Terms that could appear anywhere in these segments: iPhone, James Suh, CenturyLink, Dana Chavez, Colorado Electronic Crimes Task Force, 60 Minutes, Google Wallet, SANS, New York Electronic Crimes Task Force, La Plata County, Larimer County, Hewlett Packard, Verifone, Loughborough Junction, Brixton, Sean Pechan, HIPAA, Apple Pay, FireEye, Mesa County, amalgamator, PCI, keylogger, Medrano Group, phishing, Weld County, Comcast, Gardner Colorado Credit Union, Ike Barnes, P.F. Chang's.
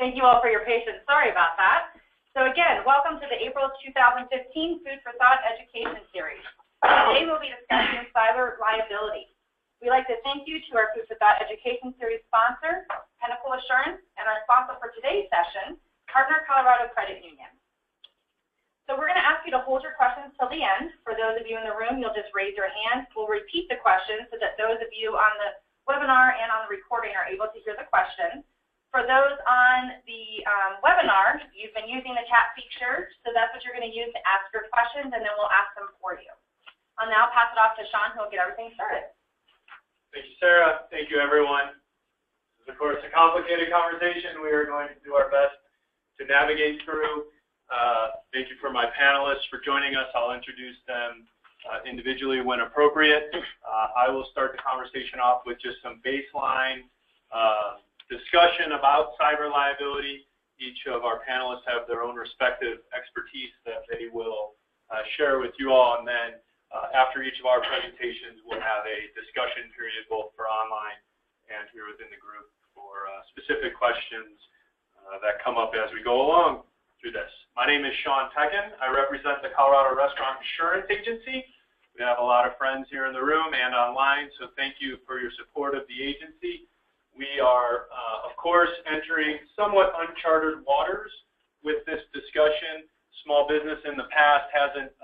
Thank you all for your patience. Sorry about that. So again, welcome to the April 2015 Food for Thought Education Series. Today we'll be discussing cyber liability. We'd like to thank you to our Food for Thought Education Series sponsor, Pinnacle Assurance, and our sponsor for today's session, Gardner Colorado Credit Union. So we're going to ask you to hold your questions till the end. For those of you in the room, you'll just raise your hand. We'll repeat the questions so that those of you on the webinar and on the recording are able to hear the questions. For those on the webinar, you've been using the chat feature, so that's what you're going to use to ask your questions, and then we'll ask them for you. I'll now pass it off to Sean, who will get everything started. Thank you, Sarah. Thank you, everyone. This is, of course, a complicated conversation. We are going to do our best to navigate through. Thank you for my panelists for joining us. I'll introduce them individually when appropriate. I will start the conversation off with just some baseline discussion about cyber liability. Each of our panelists have their own respective expertise that they will share with you all, and then after each of our presentations, we'll have a discussion period both for online and here within the group for specific questions that come up as we go along through this. My name is Sean Pechan. I represent the Colorado Restaurant Insurance Agency. We have a lot of friends here in the room and online, so thank you for your support of the agency. We are, of course, entering somewhat uncharted waters with this discussion. Small business in the past hasn't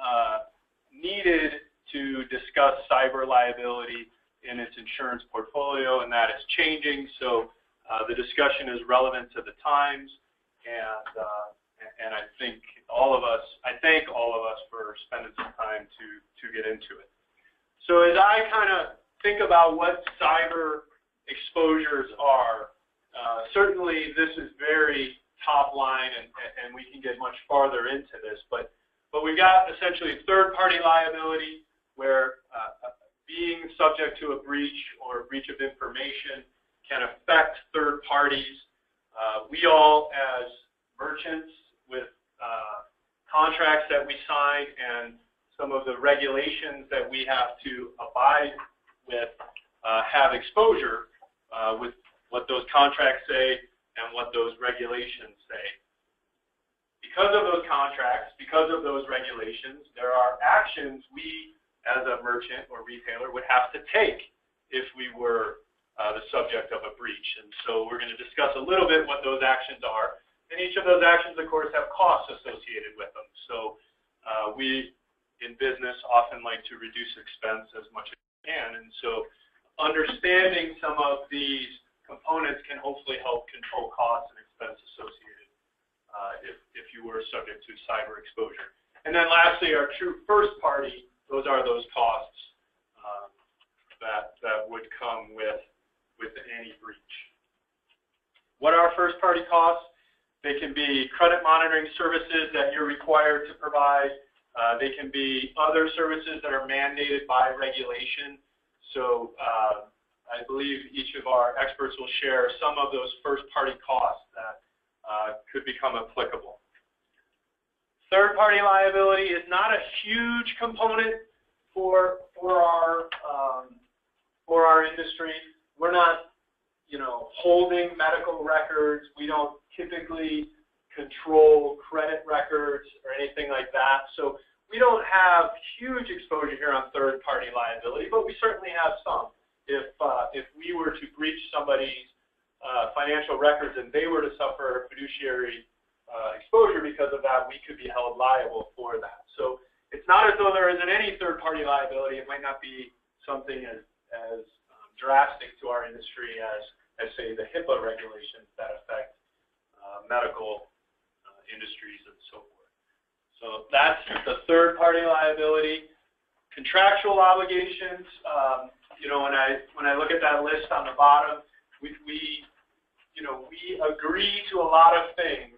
needed to discuss cyber liability in its insurance portfolio, and that is changing. So the discussion is relevant to the times, and I think all of us, I thank all of us for spending some time to get into it. So as I kind of think about what cyber exposures are, certainly this is very top line, and we can get much farther into this, but we've got essentially third-party liability where being subject to a breach or a breach of information can affect third parties. We all, as merchants with contracts that we sign and some of the regulations that we have to abide with, have exposure with what those contracts say and what those regulations say. Because of those contracts, because of those regulations, there are actions we as a merchant or retailer would have to take if we were the subject of a breach. And so we're going to discuss a little bit what those actions are. And each of those actions, of course, have costs associated with them. So we in business often like to reduce expense as much as we can. And so understanding some of these components can hopefully help control costs and expense associated if you were subject to cyber exposure. And then lastly, our true first party, those are those costs that would come with any breach. What are first party costs? They can be credit monitoring services that you're required to provide. They can be other services that are mandated by regulation. So I believe each of our experts will share some of those first-party costs that could become applicable. Third-party liability is not a huge component for our industry. We're not, you know, holding medical records. We don't typically control credit records or anything like that. So we don't have huge exposure here on third-party liability, but we certainly have some. If we were to breach somebody's financial records and they were to suffer fiduciary exposure because of that, we could be held liable for that. So it's not as though there isn't any third-party liability. It might not be something as drastic to our industry as say, the HIPAA regulations that affect medical industries and so forth. So that's the third-party liability. Contractual obligations, you know, when I look at that list on the bottom, we agree to a lot of things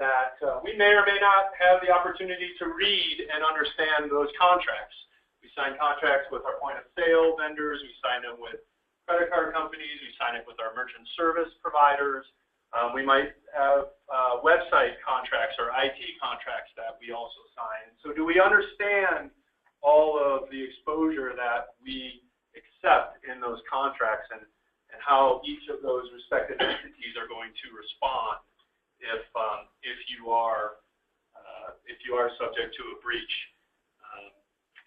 that we may or may not have the opportunity to read and understand those contracts. We sign contracts with our point-of-sale vendors. We sign them with credit card companies. We sign it with our merchant service providers. We might have website contracts or IT contracts that we also sign. So do we understand all of the exposure that we accept in those contracts and how each of those respective entities are going to respond if you are subject to a breach.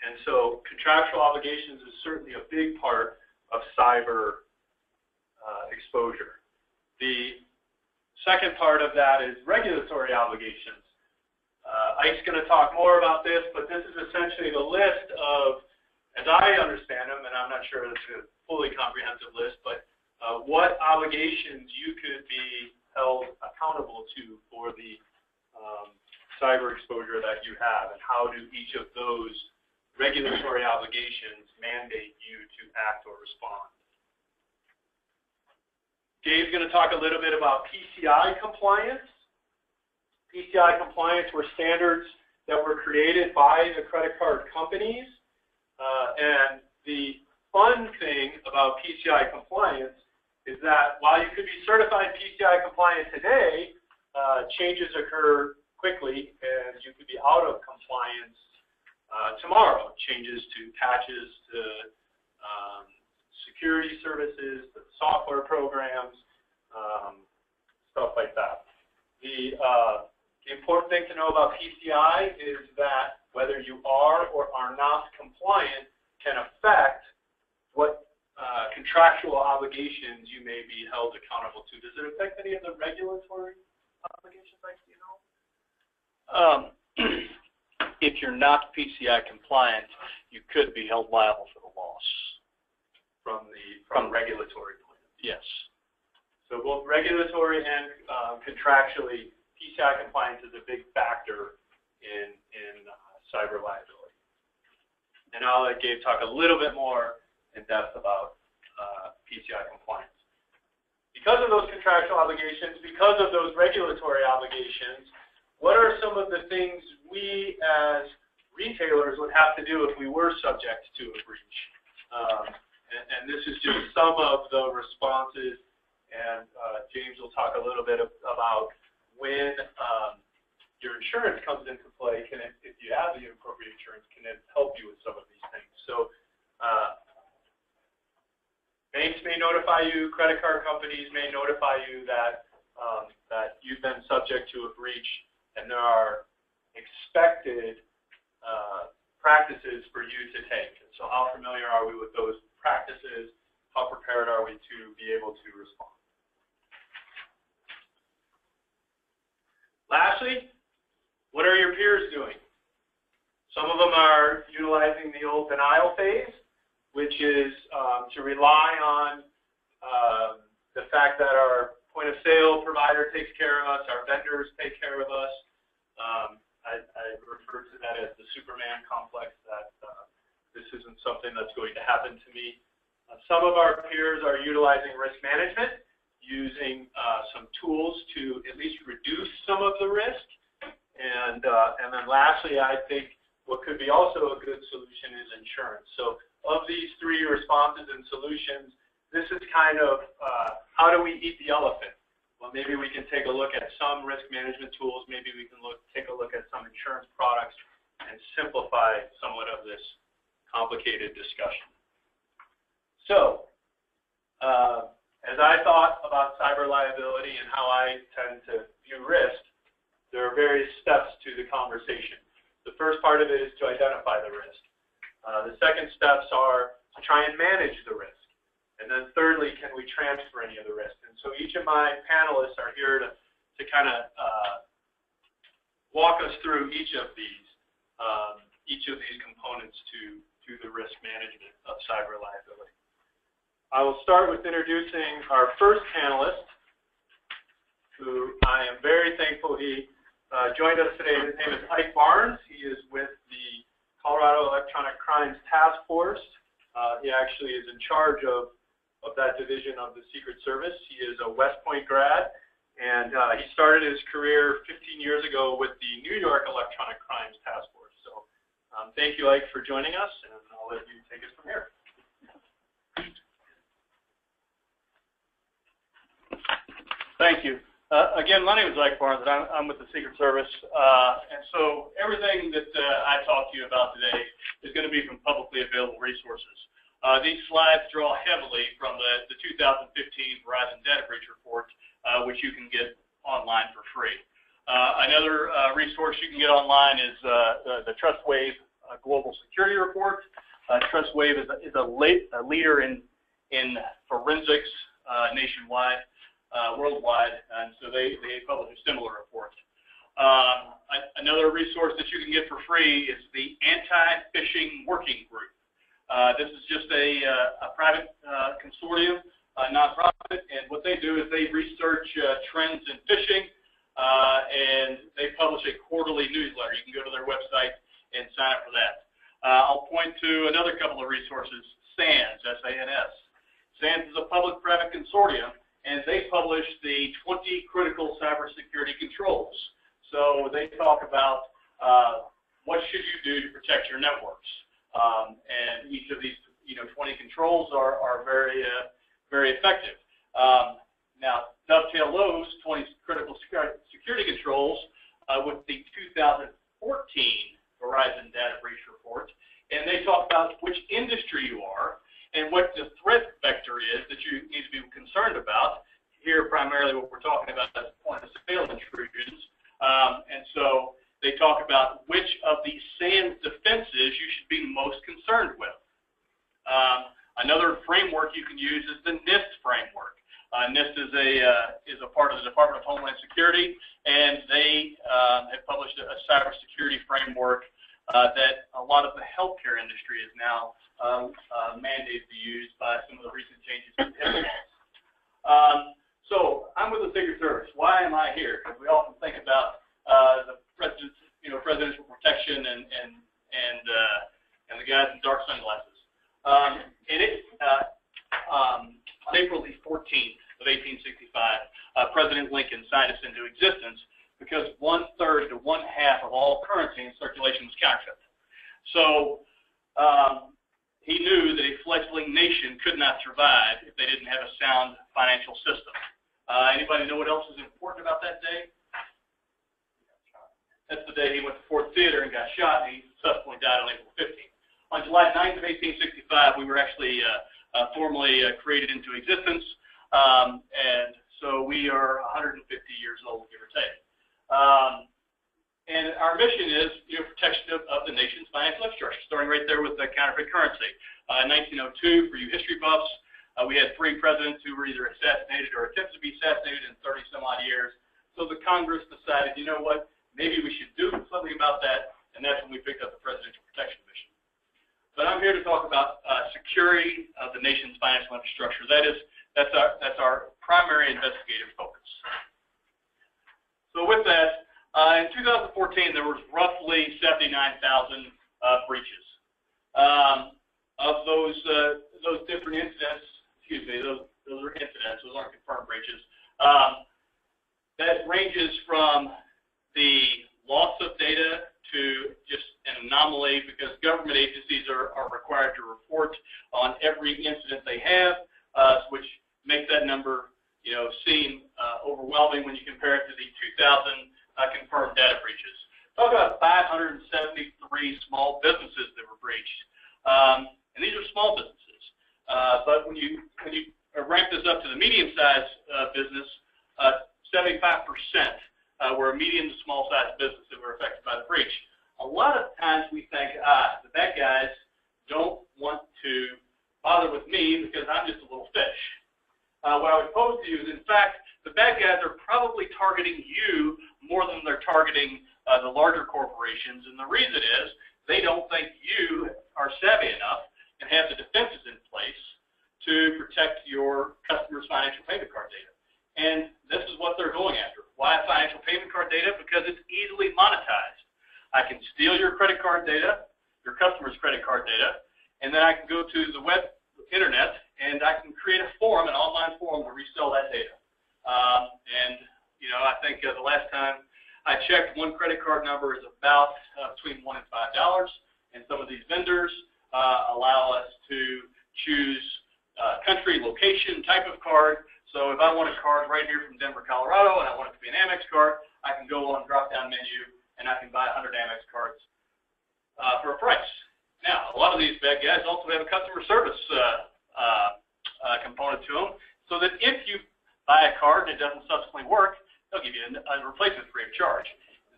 And so contractual obligations is certainly a big part of cyber exposure. The second part of that is regulatory obligations. Ike's going to talk more about this, but this is essentially the list of, as I understand them, and I'm not sure it's a fully comprehensive list, but what obligations you could be held accountable to for the cyber exposure that you have, and how do each of those regulatory obligations mandate you to act or respond. Gabe's going to talk a little bit about PCI compliance. PCI compliance were standards that were created by the credit card companies, and the fun thing about PCI compliance is that while you could be certified PCI compliant today, changes occur quickly and you could be out of compliance tomorrow. Changes to patches, to security services, to software programs, stuff like that. The important thing to know about PCI is that whether you are or are not compliant can affect what contractual obligations you may be held accountable to. Does it affect any of the regulatory obligations I see at all? If you're not PCI compliant, you could be held liable for the loss. From regulatory point of view. Yes. So both regulatory and contractually, PCI compliance is a big factor in cyber liability. And I'll let Gabe talk a little bit more in depth about PCI compliance. Because of those contractual obligations, because of those regulatory obligations, what are some of the things we as retailers would have to do if we were subject to a breach? And this is just some of the responses, and James will talk a little bit about when your insurance comes into play, can it, if you have the appropriate insurance, can it help you with some of these things? So banks may notify you, credit card companies may notify you that, that you've been subject to a breach, and there are expected practices for you to take. And so how familiar are we with those practices? How prepared are we to be able to respond? Lastly, what are your peers doing? Some of them are utilizing the old denial phase, which is to rely on the fact that our point of sale provider takes care of us, our vendors take care of us. I refer to that as the Superman complex, that this isn't something that's going to happen to me. Some of our peers are utilizing risk management, using some tools to at least reduce some of the risk. And then lastly, I think what could be also a good solution is insurance. So of these three responses and solutions, this is kind of how do we eat the elephant? Well, maybe we can take a look at some risk management tools. Maybe we can take a look at some insurance products and simplify somewhat of this complicated discussion. So, as I thought about cyber liability and how I tend to view risk, there are various steps to the conversation. The first part of it is to identify the risk. The second steps are to try and manage the risk. And then thirdly, can we transfer any of the risk? And so each of my panelists are here to kind of walk us through each of these components to the risk management of cyber liability. I will start with introducing our first panelist, who I am very thankful he joined us today. His name is Ike Barnes. He is with the Colorado Electronic Crimes Task Force. He actually is in charge of that division of the Secret Service. He is a West Point grad, and he started his career 15 years ago with the New York Electronic Crimes Task Force. So thank you, Ike, for joining us, and I'll let you take it from here. Thank you. Again, my name is Ike Barnes, and I'm with the Secret Service, and so everything that I talk to you about today is going to be from publicly available resources. These slides draw heavily from the 2015 Verizon Data Breach Report, which you can get online for free. Another resource you can get online is the Trustwave Global Security Report. Trustwave is a leader in forensics nationwide, worldwide, and so they publish a similar report. Another resource that you can get for free is the Anti-Phishing Working Group. This is just a private consortium, a nonprofit, and what they do is they research trends in phishing, and they publish a quarterly newsletter. You can go to their website and sign up for that. I'll point to another couple of resources, SANS, S-A-N-S. SANS is a public-private consortium, and they publish the 20 critical cybersecurity controls. So they talk about what should you do to protect your networks, and each of these, 20 controls are very, very effective. Now, dovetail those 20 critical security controls with the 2014 Verizon Data Breach Report, and they talk about which industry you are and what the threat vector is that you need to be concerned about. Here, primarily, what we're talking about is point-of-sale intrusions. And so they talk about which of these SANS defenses you should be most concerned with. Another framework you can use is the NIST framework. NIST is a part of the Department of Homeland Security, and they have published a cybersecurity framework that a lot of the healthcare industry is now mandated to use by some of the recent changes in HIPAA. So I'm with the Secret Service. Why am I here? Because we often think about the presidential protection and the guys in dark sunglasses. On April the 14th of 1865, President Lincoln signed us into existence because 1/3 to 1/2 of all currency in circulation was counterfeit. So he knew that a fledgling nation could not survive if they didn't have a sound financial system. Anybody know what else is important about that day? That's the day he went to Fort Theater and got shot, and he subsequently died on April 15th. On July 9th of 1865, we were actually formally created into existence, and so we are 150 years old, give or take. And our mission is protection of the nation's financial infrastructure, starting right there with the counterfeit currency. In 1902, for you history buffs, we had 3 presidents who were either assassinated or attempted to be assassinated in 30-some-odd years. So the Congress decided, you know what, maybe we should do something about that, and that's when we picked up the Presidential Protection Mission. But I'm here to talk about security of the nation's financial infrastructure. That's our primary investigative focus. So with that, in 2014 there was roughly 79,000 breaches. Of those different incidents, excuse me, those are incidents. Those aren't confirmed breaches. That ranges from the loss of data to just an anomaly, because government agencies are required to report on every incident they have, which makes that number seem overwhelming when you compare it to the 2,000 confirmed data breaches. Talk about 573 small businesses that were breached, and these are small businesses. But when you ramp this up to the medium-sized business, 75%. Were a medium to small-sized business that were affected by the breach. A lot of times we think, the bad guys don't want to bother with me because I'm just a little fish. What I would pose to you is, in fact, the bad guys are probably targeting you more than they're targeting the larger corporations, and the reason is they don't think you are savvy enough and have the defenses in place to protect your customers' financial payment card data. And this is what they're going after. Why financial payment card data? Because it's easily monetized. I can steal your credit card data, your customer's credit card data, and then I can go to the web, internet, and I can create a forum, an online forum, to resell that data. And I think the last time I checked, one credit card number is about between $1 and $5, and some of these vendors allow us to choose country, location, type of card. So if I want a card right here from Denver, Colorado, and I want it to be an Amex card, I can go on the drop-down menu, and I can buy 100 Amex cards for a price. Now, a lot of these bad guys also have a customer service component to them, so that if you buy a card and it doesn't subsequently work, They'll give you a replacement free of charge.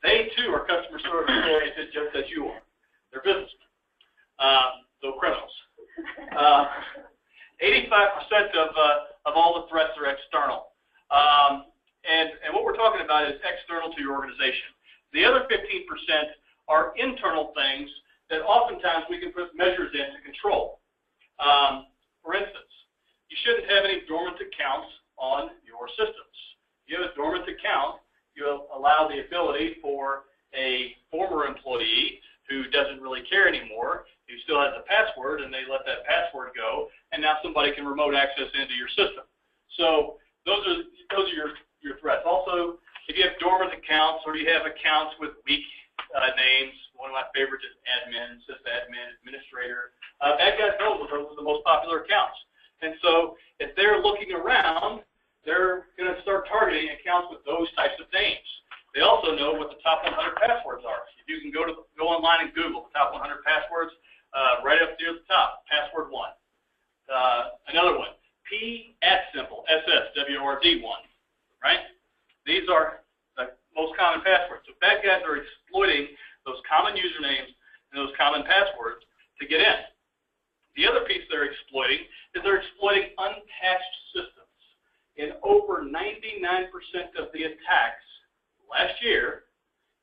They, too, are customer service employees just as you are. They're businessmen, though criminals. 85% of all the threats are external. And what we're talking about is external to your organization. The other 15% are internal things that oftentimes we can put measures in to control. For instance, you shouldn't have any dormant accounts on your systems. If you have a dormant account, you allow the ability for a former employee who doesn't really care anymore, who still has a password, and they let that password go, and now somebody can remote access into your system. So those are your threats. Also, if you have dormant accounts or you have accounts with weak names, one of my favorites is admin, sysadmin, administrator. Bad guys know those are the most popular accounts. And so if they're looking around, they're going to start targeting accounts with those types of names. They also know what the top 100 passwords are. If you can go online and Google the top 100 passwords, right up near the top, password 1. Another one, PSSWRD1, right? These are the most common passwords. So bad guys are exploiting those common usernames and those common passwords to get in. The other piece they're exploiting is they're exploiting unpatched systems. In over 99% of the attacks last year,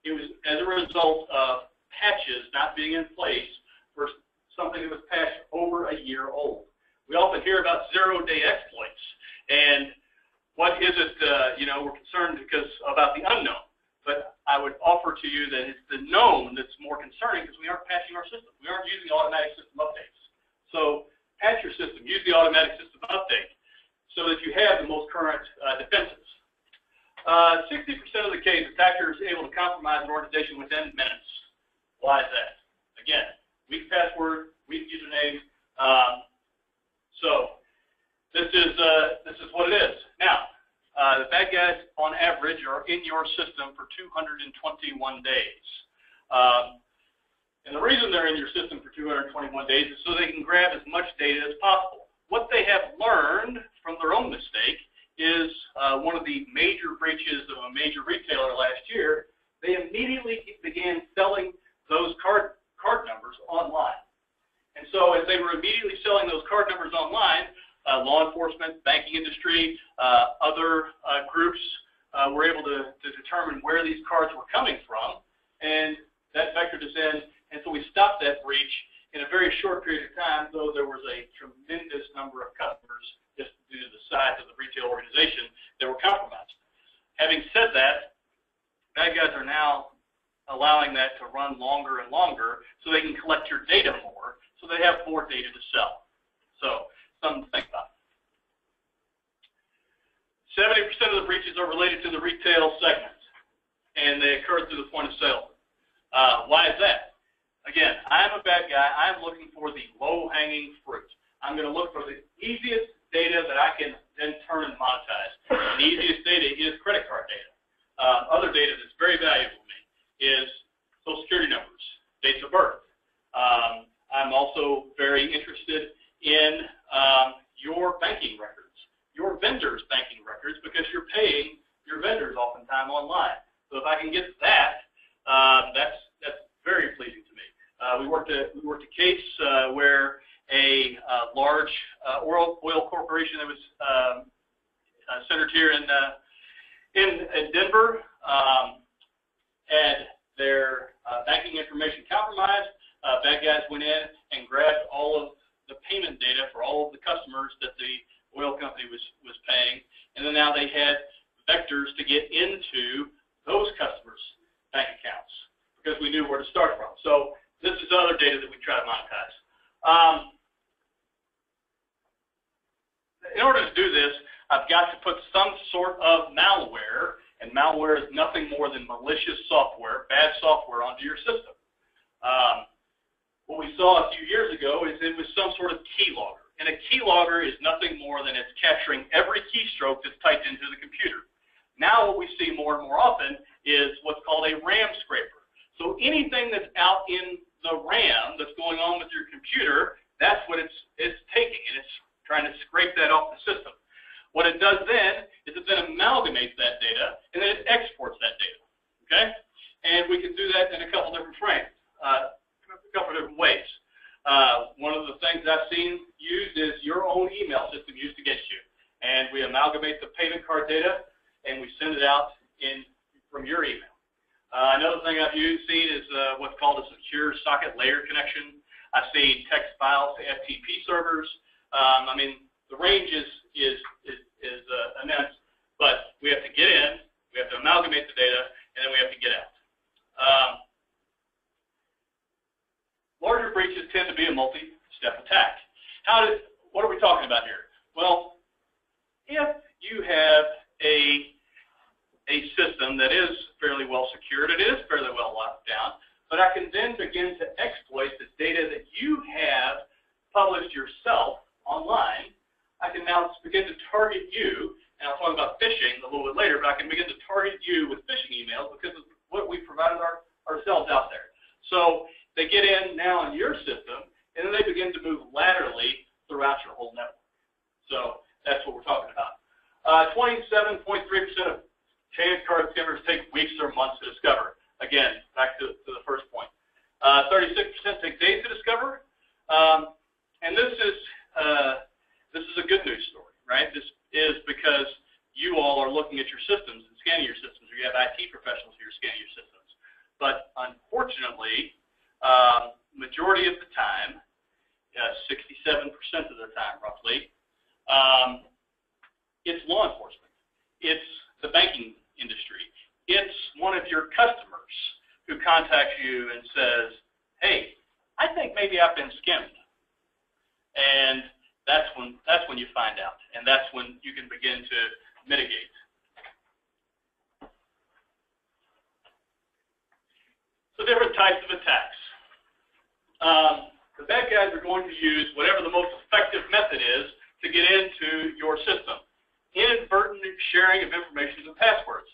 it was as a result of patches not being in place for something that was patched over a year old. We often hear about zero-day exploits, and what is it, you know, we're concerned because about the unknown, but I would offer to you that it's the known that's more concerning because we aren't patching our system. We aren't using automatic system updates. So patch your system, use the automatic system update so that you have the most current defenses. 60% of the case, attackers are able to compromise an organization within minutes. Why is that? Again, weak password, weak username. So this is what it is. Now, the bad guys on average are in your system for 221 days. And the reason they're in your system for 221 days is so they can grab as much data as possible. What they have learned from their own mistake is one of the major breaches of a major retailer last year. They immediately began selling those card numbers online. And so as they were immediately selling those card numbers online, law enforcement, banking industry, other groups were able to determine where these cards were coming from, and that vectored us in, and so we stopped that breach in a very short period of time, though there was a tremendous number of customers just due to the size of the retail organization that were compromised. Having said that, bad guys are now allowing that to run longer and longer so they can collect your data more, so they have more data to sell. So, something to think about. 70% of the breaches are related to the retail segment, and they occur through the point of sale. Why is that? Again, I'm a bad guy. I'm looking for the low-hanging fruit. I'm going to look for the easiest data that I can then turn and monetize. The easiest data is credit card data. Other data that's very valuable to me is Social Security numbers, dates of birth. I'm also very interested in your banking records, your vendors' banking records, because you're paying your vendors oftentimes online. So if I can get that, that's very pleasing to me. We worked a case where a large oil corporation that was centered here in Denver had their banking information compromised. Bad guys went in and grabbed all of the payment data for all of the customers that the oil company was paying, and then now they had vectors to get into those customers' bank accounts because we knew where to start from. So this is other data that we try to monetize. In order to do this, I've got to put some sort of malware, and malware is nothing more than malicious software, bad software, onto your system. What we saw a few years ago is it was some sort of keylogger. And a keylogger is nothing more than it's capturing every keystroke that's typed into the computer. Now what we see more and more often is what's called a RAM scraper. So anything that's out in the RAM that's going on with your computer, that's what it's taking, and it's trying to scrape that off the system. What it does then is it then amalgamates that data, and then it and we send it out in from your email. Another thing I've seen is what's called a secure socket layer connection. I've seen text files to FTP servers. I mean, the range is immense, but we have to get in, we have to amalgamate the data, and then we have to get out. Larger breaches tend to be a multi-step attack. What are we talking about here? Well, if you have a system that is fairly well secured, it is fairly well locked down, but I can then begin to exploit the data that you have published yourself online. I can now begin to target you, and I'll talk about phishing a little bit later, but I can begin to target you with phishing emails because of what we provided ourselves out there. So they get in now in your system, and then they begin to move laterally throughout your whole network. So that's what we're talking about. 27.3% of payment card scammers take weeks or months to discover. Again, back to the first point. 36% take days to discover. And this is a good news story, right? This is because you all are looking at your systems and scanning your systems, or you have IT professionals who are scanning your systems. But unfortunately, majority of the time, 67% of the time roughly, it's law enforcement. It's the banking industry. It's one of your customers who contacts you and says, hey, I think maybe I've been skimmed. And that's when you find out, and that's when you can begin to mitigate. So different types of attacks. The bad guys are going to use whatever the most effective method is to get into your system. Inadvertent sharing of information and passwords.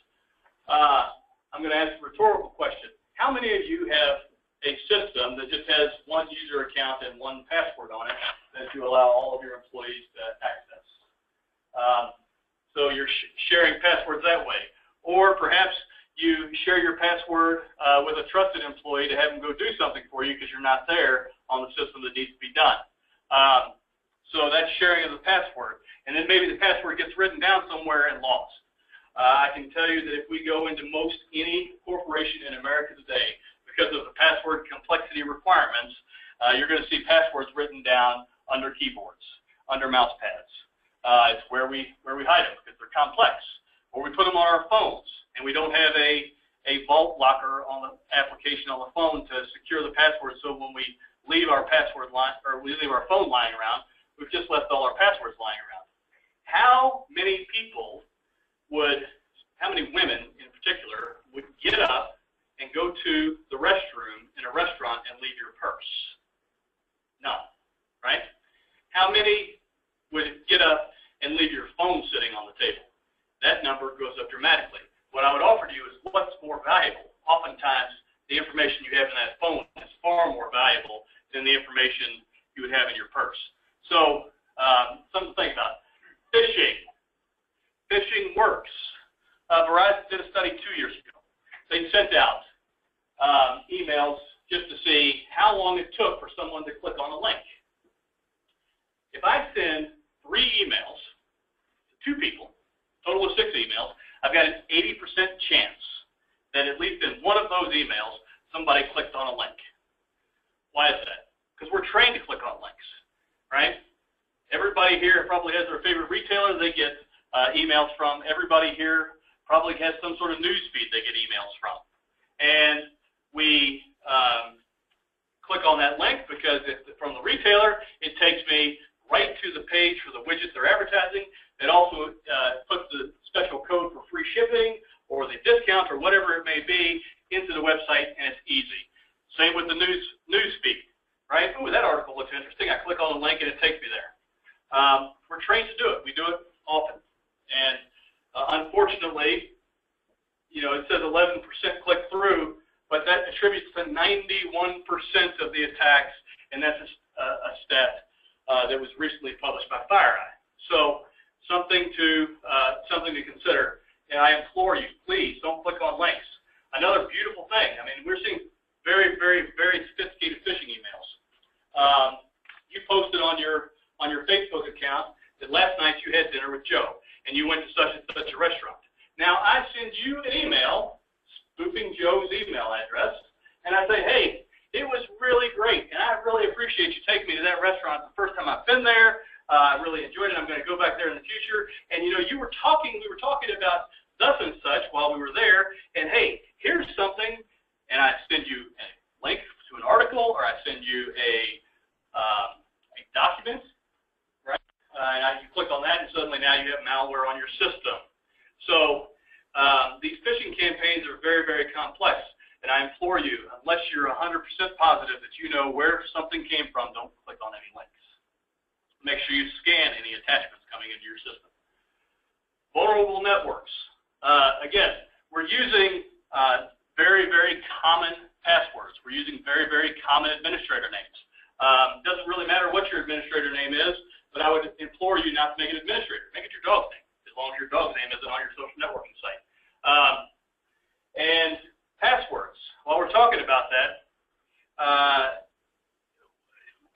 I'm going to ask a rhetorical question. How many of you have a system that just has one user account and one password on it that you allow all of your employees to access? So you're sharing passwords that way. Or perhaps you share your password with a trusted employee to have them go do something for you because you're not there on the system that needs to be done. So that's sharing of the password. And then maybe the password gets written down somewhere and lost. I can tell you that if we go into most any corporation in America today, because of the password complexity requirements, you're going to see passwords written down under keyboards, under mouse pads. It's where we hide them because they're complex. Or we put them on our phones, and we don't have a vault locker on the application on the phone to secure the password. So when we leave our password line, or we leave our phone lying around, we've just left all our passwords lying around. How many women in particular would get up and go to the restroom in a restaurant and leave your purse? None, right? How many would get up and leave your phone sitting on the table? That number goes up dramatically. What I would offer to you is what's more valuable. Oftentimes, the information you have in that phone is far more valuable than the information you would have in your purse. So, something to think about. Phishing. Phishing works. Verizon did a study 2 years ago. They sent out emails just to see how long it took for someone to click on a link. If I send 3 emails to 2 people, total of 6 emails, I've got an 80% chance that at least in one of those emails, somebody clicked on a link. Why is that? Because we're trained to click on links, right? Everybody here probably has their favorite retailer they get emails from. Everybody here probably has some sort of news feed they get emails from. And we click on that link because from the retailer, it takes me right to the page for the widget they're advertising. It also puts the special code for free shipping or the discount or whatever it may be into the website, and it's easy. Same with the news feed, right? Oh, that article looks interesting. I click on the link, and it takes me there. We're trained to do it. We do it often. And unfortunately, you know, it says 11% click through, but that attributes to 91% of the attacks, and that's a stat that was recently published by FireEye. So something to consider. And I implore you, please don't click on links. Another beautiful thing. I mean, we're seeing very, very, very sophisticated phishing emails. You posted on your Facebook account that last night you had dinner with Joe, and you went to such and such a restaurant. Now restaurant. It's the first time I've been there. I really enjoyed it. I'm going to go back there in the future. And, you know, we were talking about thus and such while we were there. And, hey, here's something. And I send you a link to an article, or I send you a document, right? And you click on that, and suddenly now you have malware on your system. So these phishing campaigns are very, very complex. And I implore you, unless you're 100% positive that you know where something came from, don't click on any links. Make sure you scan any attachments coming into your system. Vulnerable networks. Again, we're using very, very common passwords. We're using very, very common administrator names. It doesn't really matter what your administrator name is, but I would implore you not to make it administrator. Make it your dog's name, as long as your dog's name isn't on your social networking site. And passwords. While we're talking about that,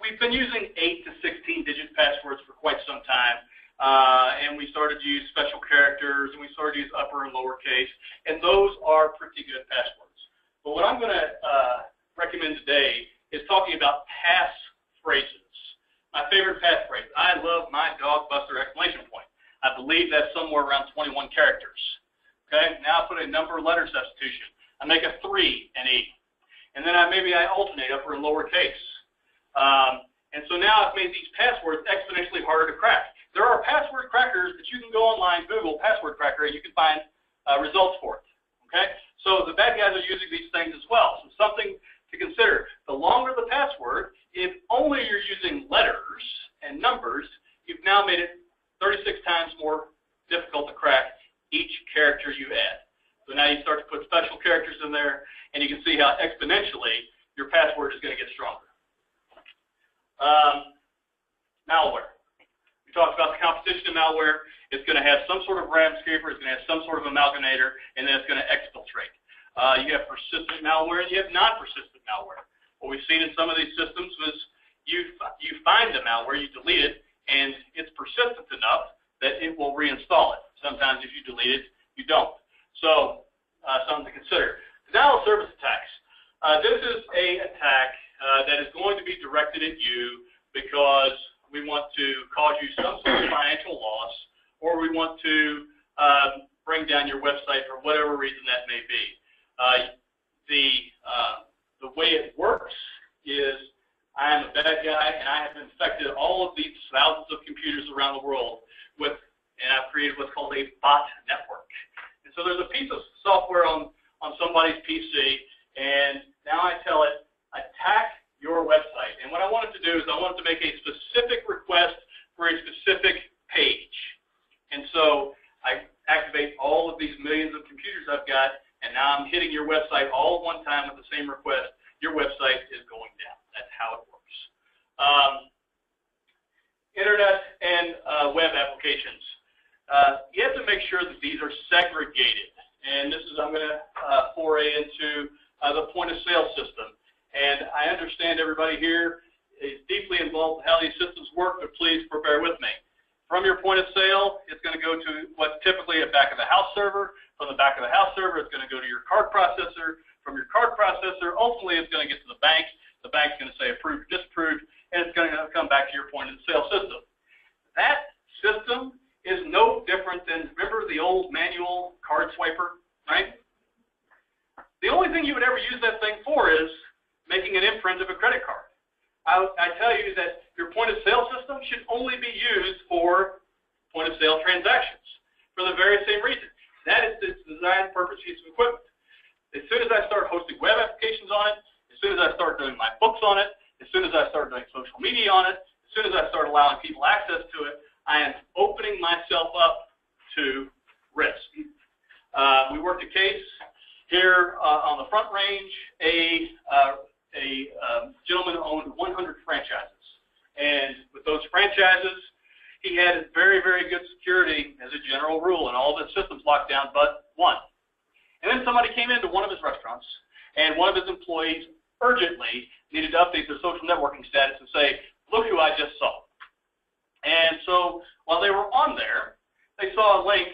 we've been using 8 to 16-digit passwords for quite some time, and we started to use special characters, and we started to use upper and lowercase, and those are pretty good passwords. But what I'm going to recommend today is talking about pass phrases. My favorite pass phrase, I love my dog Buster! I believe that's somewhere around 21 characters. Okay, now I put a number letter substitution. I make a 3 and E, and then maybe I alternate upper and lower case. And so now I've made these passwords exponentially harder to crack. There are password crackers that you can go online, Google password cracker, and you can find results for it. Okay? So the bad guys are using these things as well. So something to consider. The longer the password, if only you're using letters and numbers, you've now made it 36 times more difficult to crack each character you add. So now you start to put special characters in there, and you can see how exponentially your password is going to get stronger. Malware. We talked about the competition of malware. It's going to have some sort of RAM scraper. It's going to have some sort of amalgamator, and then it's going to exfiltrate. You have persistent malware, and you have non-persistent malware. What we've seen in some of these systems is you find the malware, you delete it, and it's persistent enough that it will reinstall it. Sometimes if you delete it, you don't. So, something to consider. Denial of service attacks. This is an attack that is going to be directed at you because we want to cause you some sort of financial loss, or we want to bring down your website for whatever reason that may be. The way it works is I am a bad guy, and I have infected all of these thousands of computers around the world with, and I've created what's called a bot network. So there's a piece of software on somebody's PC, and now I tell it, attack your website. And what I wanted to do is I wanted to make a specific request for a specific page. And so I activate all of these millions of computers I've got, and now I'm hitting your website all at one time with the same request. Your website is going down. That's how it works. Internet and web applications. You have to make sure that these are segregated, and this is, I'm going to foray into the point-of-sale system, and I understand everybody here is deeply involved in how these systems work, but please bear with me. From your point of sale, it's going to go to what's typically a back-of-the-house server. From the back-of-the-house server, it's going to go to your card processor. From your card processor, ultimately it's going to get to the bank. The bank's going to say approved or disapproved, and it's going to come back to your point-of-sale system. That system is no different than, remember the old manual card swiper, right? The only thing you would ever use that thing for is making an imprint of a credit card. I tell you that your point-of-sale system should only be used for point-of-sale transactions for the very same reason. That is its design purpose piece of equipment. As soon as I start hosting web applications on it, as soon as I start doing my books on it, as soon as I start doing social media on it, as soon as I start allowing people access to it, I am opening myself up to risk. We worked a case here on the Front Range. A gentleman owned 100 franchises, and with those franchises, he had very, very good security as a general rule, and all the systems locked down but one. And then somebody came into one of his restaurants, and one of his employees urgently needed to update their social networking status and say, "Look who I just saw." And so while they were on there, they saw a link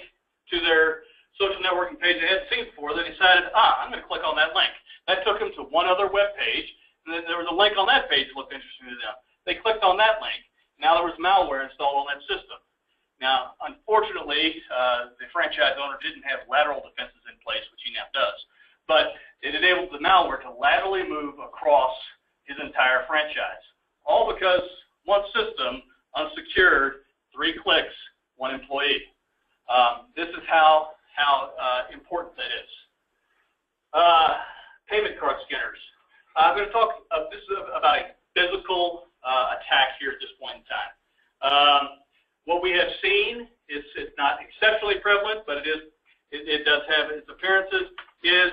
to their social networking page they hadn't seen before. They decided, I'm going to click on that link. That took them to one other web page, and then there was a link on that page that looked interesting to them. They clicked on that link. Now there was malware installed on that system. Now, unfortunately, the franchise owner didn't have lateral defenses in place, which he now does. But it enabled the malware to laterally move across his entire franchise, all because one system, unsecured, 3 clicks, 1 employee. This is how important that is. Payment card skinners. I'm going to talk this is about a physical attack here at this point in time. What we have seen is it's not exceptionally prevalent, but it does have its appearances. Is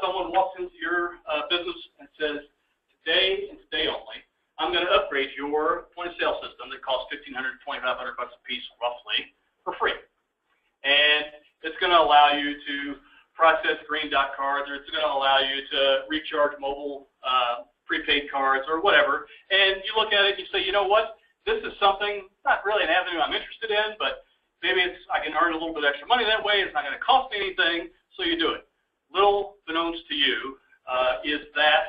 someone walks into your business and says, "Today and today only, I'm going to upgrade your point of sale system that costs $1,500 to $2,500 bucks a piece, roughly, for free, and it's going to allow you to process green dot cards, or it's going to allow you to recharge mobile prepaid cards or whatever." And you look at it and you say, you know what, this is something, not really an avenue I'm interested in, but maybe it's, I can earn a little bit extra money that way, it's not going to cost me anything, so you do it. Little beknownst to you is that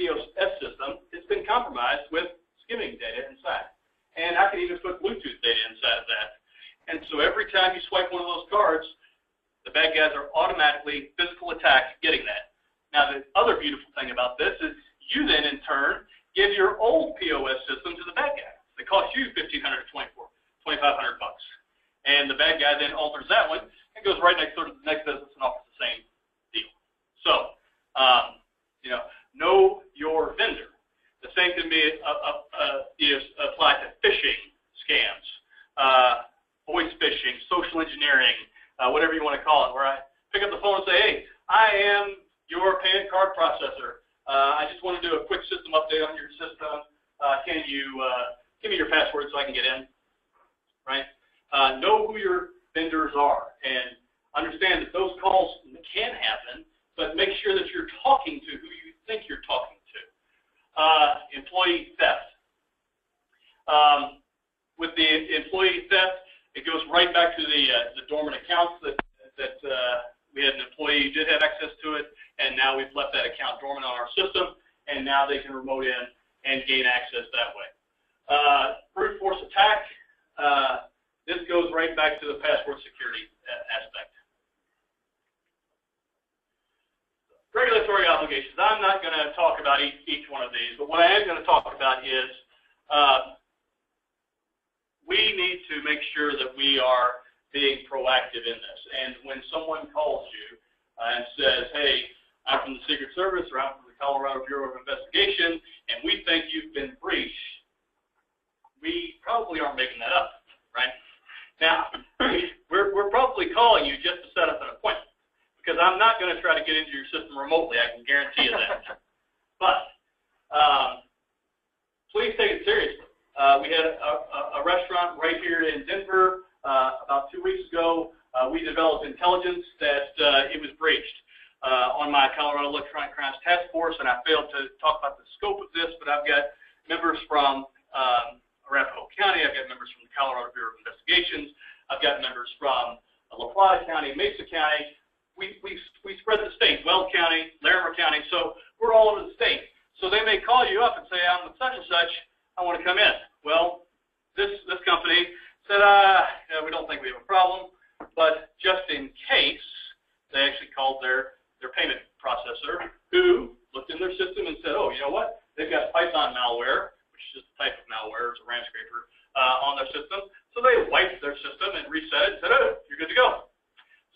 POS system, it's been compromised with skimming data inside. And I can even put Bluetooth data inside of that. And so every time you swipe one of those cards, the bad guys are automatically physical attack getting that. Now, the other beautiful thing about this is you then, in turn, give your old POS system to the bad guy. They cost you $1,500 to $2,500 bucks. And the bad guy then alters that one and goes right next door to the next business and offers the same deal. So, you know your vendor. The same can be applied to phishing scams, voice phishing, social engineering, whatever you want to call it, where I pick up the phone and say, hey, I am your payment card processor. I just want to do a quick system update on your system. Can you give me your password so I can get in? Right? Know who your vendors are and understand that those calls can happen, but make sure that you're talking to who you think you're talking to. Employee theft. With the employee theft, it goes right back to the dormant accounts that we had an employee who did have access to it, and now we've left that account dormant on our system, and now they can remote in and gain access that way. Brute force attack, this goes right back to the password security aspect. Regulatory obligations. I'm not going to talk about each one of these, but what I am going to talk about is we need to make sure that we are being proactive in this. And when someone calls you and says, hey, I'm from the Secret Service or I'm from the Colorado Bureau of Investigation, and we think you've been breached, we probably aren't making that up, right? Now, we're probably calling you just to set up an appointment because I'm not going to try to get into your system remotely. I can guarantee you that. But please take it seriously. We had a restaurant right here in Denver about 2 weeks ago. We developed intelligence that it was breached on my Colorado Electronic Crimes Task Force, and I failed to talk about the scope of this, but I've got members from Arapahoe County, I've got members from the Colorado Bureau of Investigations, I've got members from La Plata County, Mesa County. We spread the state, Weld County, Larimer County, so we're all over the state. So they may call you up and say, I'm with such and such, I want to come in. Well, this company said, we don't think we have a problem, but just in case, they actually called their payment processor, who looked in their system and said, oh, you know what? They've got Python malware, which is just a type of malware, it's a RAM scraper, on their system. So they wiped their system and reset it and said, oh, you're good to go.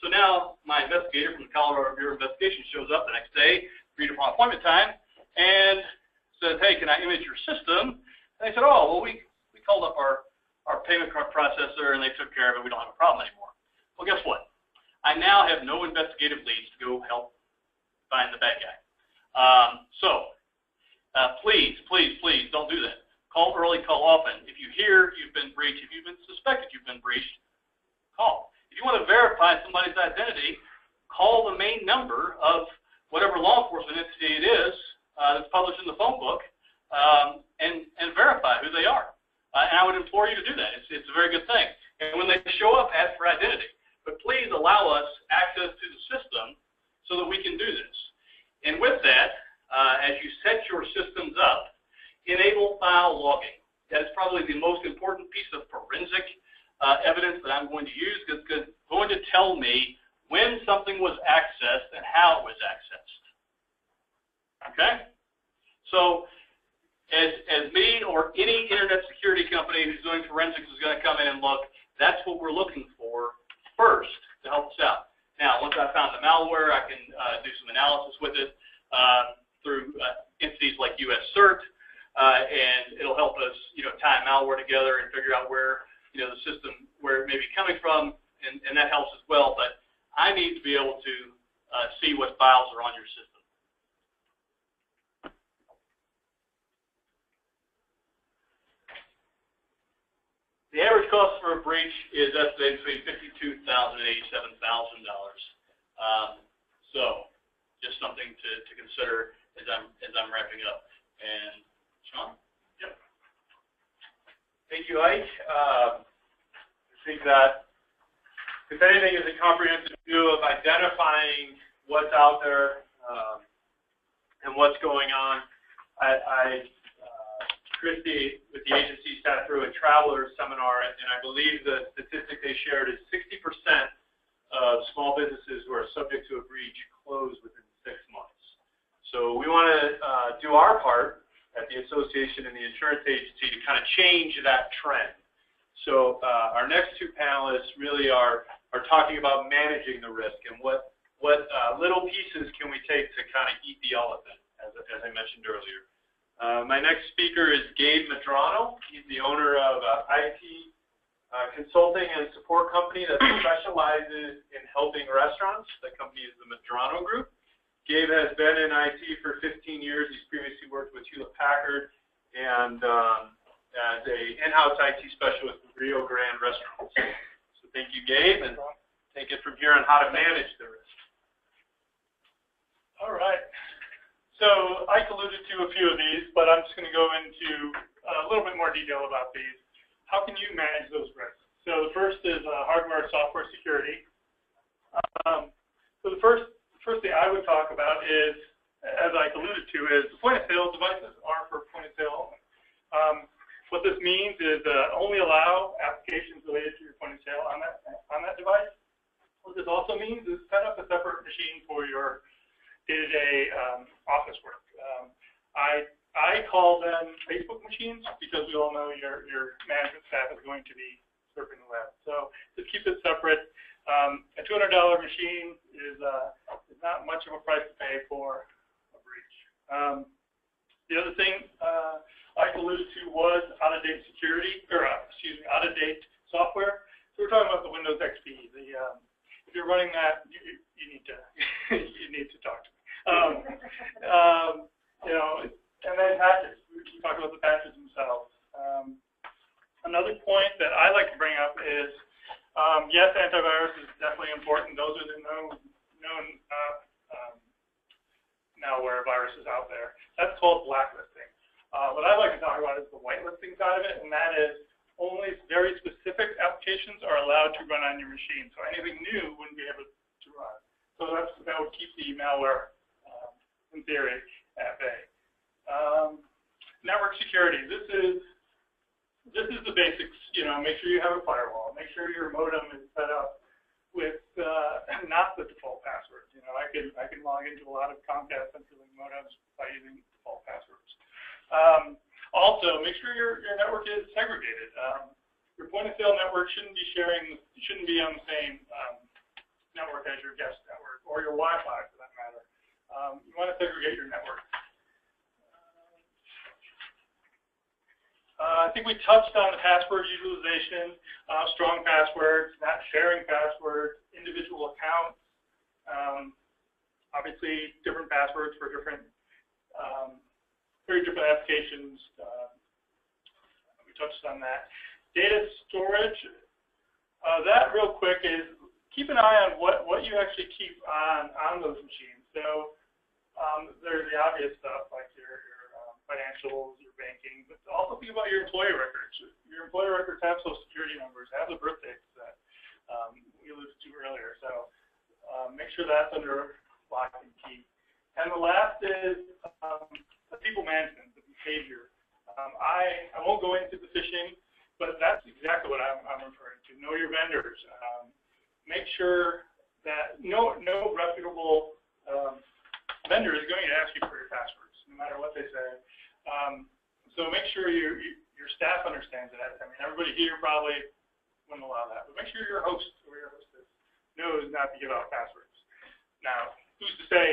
So now my investigator from the Colorado Bureau of Investigation shows up the next day, agreed upon appointment time, and says, hey, can I image your system? And they said, oh, well, we called up our payment card processor, and they took care of it. We don't have a problem anymore. Well, guess what? I now have no investigative leads to go help find the bad guy. So please, please, please don't do that. Call early, call often. If you hear you've been breached, if you've been suspected you've been breached, call. If you want to verify somebody's identity, call the main number of whatever law enforcement entity it is that's published in the phone book. And verify who they are. And I would implore you to do that. It's a very good thing. And when they show up, ask for identity. But please allow us access to the system so that we can do this. And with that, as you set your systems up, in logging. That's probably the most important piece of forensic evidence that I'm going to use, because it's going to tell me when something was accessed and how it was accessed. Okay? So as me or any internet security company who's doing forensics is going to come in and look, that's what we're looking for first to help us out. Now, once I found the malware, I can do some analysis with it through entities like US CERT, and it'll help us, tie malware together and figure out where, the system, where it may be coming from, and that helps as well. But I need to be able to see what files are on your system. The average cost for a breach is estimated between $52,000 and $87,000. So, just something to consider as I'm wrapping up. And Sean? Yep. Thank you, Ike. I think that if anything is a comprehensive view of identifying what's out there and what's going on, Christy with the agency sat through a traveler seminar, and I believe the statistic they shared is 60% of small businesses who are subject to a breach close within 6 months. So we want to do our part at the association and the insurance agency to kind of change that trend. So our next two panelists really are talking about managing the risk and what little pieces can we take to kind of eat the elephant, as I mentioned earlier. My next speaker is Gabe Medrano. He's the owner of an IT consulting and support company that specializes in helping restaurants. The company is the Medrano Group. Gabe has been in IT for 15 years. He's previously worked with Hewlett Packard and as an in-house IT specialist with Rio Grande Restaurants. So thank you, Gabe, and take it from here on how to manage the risk. All right. So Ike alluded to a few of these, but I'm just going to go into a little bit more detail about these. How can you manage those risks? So the first is hardware, software security. So the first thing I would talk about is, as Ike alluded to, is point-of-sale devices are for point-of-sale only. What this means is only allow applications related to your point-of-sale on that device. What this also means is set up a separate machine for your day-to-day office work. I call them Facebook machines because we all know your management staff is going to be surfing the web. So just keep it separate. A $200 machine is not much of a price to pay for a breach. The other thing I alluded to was out-of-date security, or out-of-date software. So we're talking about the Windows XP. If you're running that, you need to you need to talk to me. And then patches. We talk about the patches themselves. Another point that I like to bring up is yes, antivirus is definitely important. Those are the known malware viruses out there. That's called blacklisting. What I like to talk about is the whitelisting side of it, and that is only very specific applications are allowed to run on your machine. So anything new wouldn't be able to run. So that would keep the malware, in theory, at bay. Network security. This is the basics. Make sure you have a firewall. Make sure your modem is set up with not the default password. I can log into a lot of Comcast CenturyLink modems by using default passwords. Also, make sure your network is segregated. Your point-of-sale network shouldn't be on the same network as your guest network or your Wi-Fi, for that matter. You want to segregate your network. I think we touched on the password utilization, strong passwords, not sharing passwords, individual accounts. Obviously, different passwords for different. Very different applications. We touched on that. Data storage. That real quick is keep an eye on what you actually keep on those machines. So there's the obvious stuff like your financials, your banking, but also think about your employee records. Your employee records have social security numbers, have the birth dates that we alluded to earlier. So make sure that's under lock and key. And the last is people management, the behavior. I won't go into the phishing, but that's exactly what I'm referring to. Know your vendors. Make sure that no reputable vendor is going to ask you for your passwords, no matter what they say. So make sure your staff understands that. I mean, everybody here probably wouldn't allow that, but make sure your host or your hostess knows not to give out passwords. Now, who's to say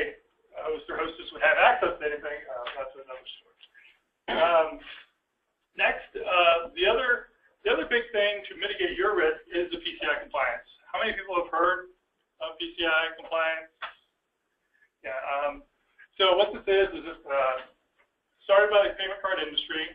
a host or hostess would have access to anything? That's another story. Next, the other big thing to mitigate your risk is the PCI compliance. How many people have heard of PCI compliance? Yeah. So what this is it's started by the payment card industry.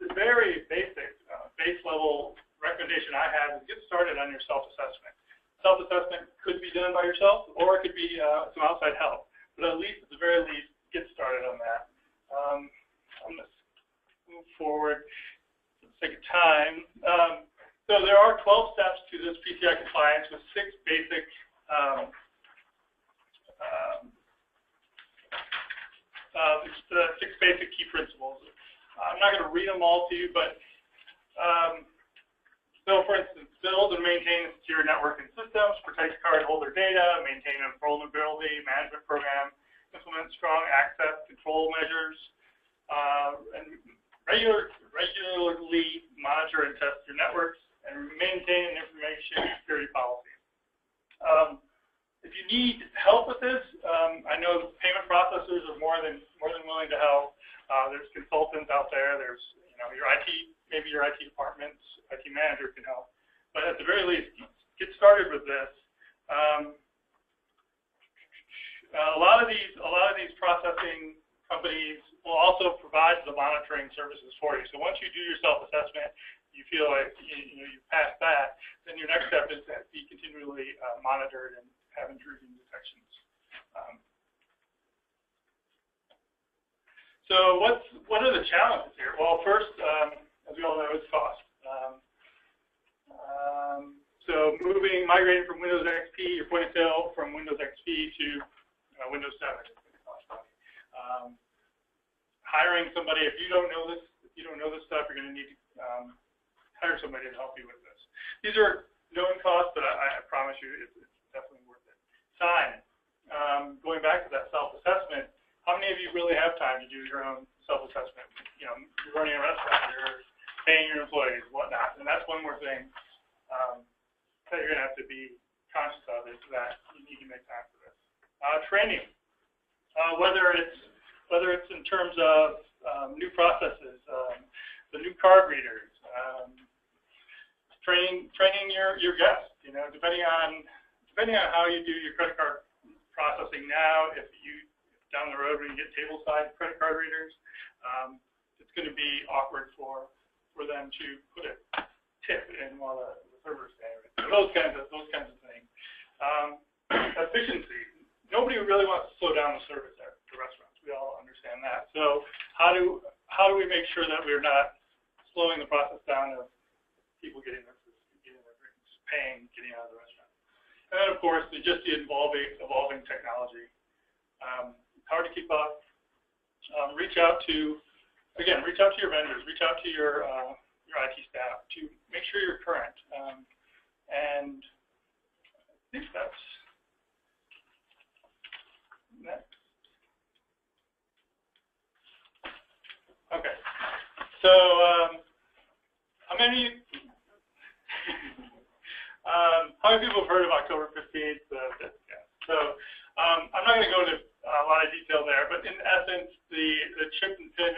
The very basic, base level recommendation I have is get started on your self-assessment. Self-assessment could be done by yourself, or it could be some outside help. But at the very least, get started on that. I'm going to move forward for the sake of time. So there are 12 steps to this PCI compliance with 6 basic six basic key principles. I'm not going to read them all to you, but so for instance, build and maintain secure network and systems, protect cardholder data, maintain a vulnerability management program, implement strong access control measures, and regularly monitor and test your networks, and maintain information security policies. If you need help with this, I know the payment processors are more than willing to help. There's consultants out there. There's your IT. Maybe your IT department, IT manager can help. But at the very least, get started with this. A lot of these processing companies will also provide the monitoring services for you. So once you do your self-assessment, you feel like you've passed that, then your next step is to be continually monitored and have intrusion detections. So what are the challenges here? Well, first, as we all know, it's cost. So migrating from Windows XP, your point of sale from Windows XP to Windows 7 is going to cost money. Hiring somebody, if you don't know this stuff, you're going to need to hire somebody to help you with this. These are known costs, but I promise you it's definitely worth it. Time. Going back to that self-assessment, how many of you really have time to do your own self-assessment? You're running a restaurant, you're paying your employees, whatnot, and that's one more thing that you're going to have to be conscious of, is that you need to make time for this. Training, whether it's in terms of new processes, the new card readers, training your guests. Depending on how you do your credit card processing now, if you down the road when you get table-side credit card readers. It's going to be awkward for them to put a tip in while the server's there. Those kinds of things. Efficiency. Nobody really wants to slow down the service at the restaurants. We all understand that. So how do we make sure that we're not slowing the process down of people getting their drinks, paying, getting out of the restaurant? And then of course just the evolving technology. Hard to keep up. Reach out to your vendors. Reach out to your IT staff to make sure you're current. And I think that's next. Okay. So how many people have heard of October 15th? I'm not going to go into a lot of detail there, but in essence, the chip and pin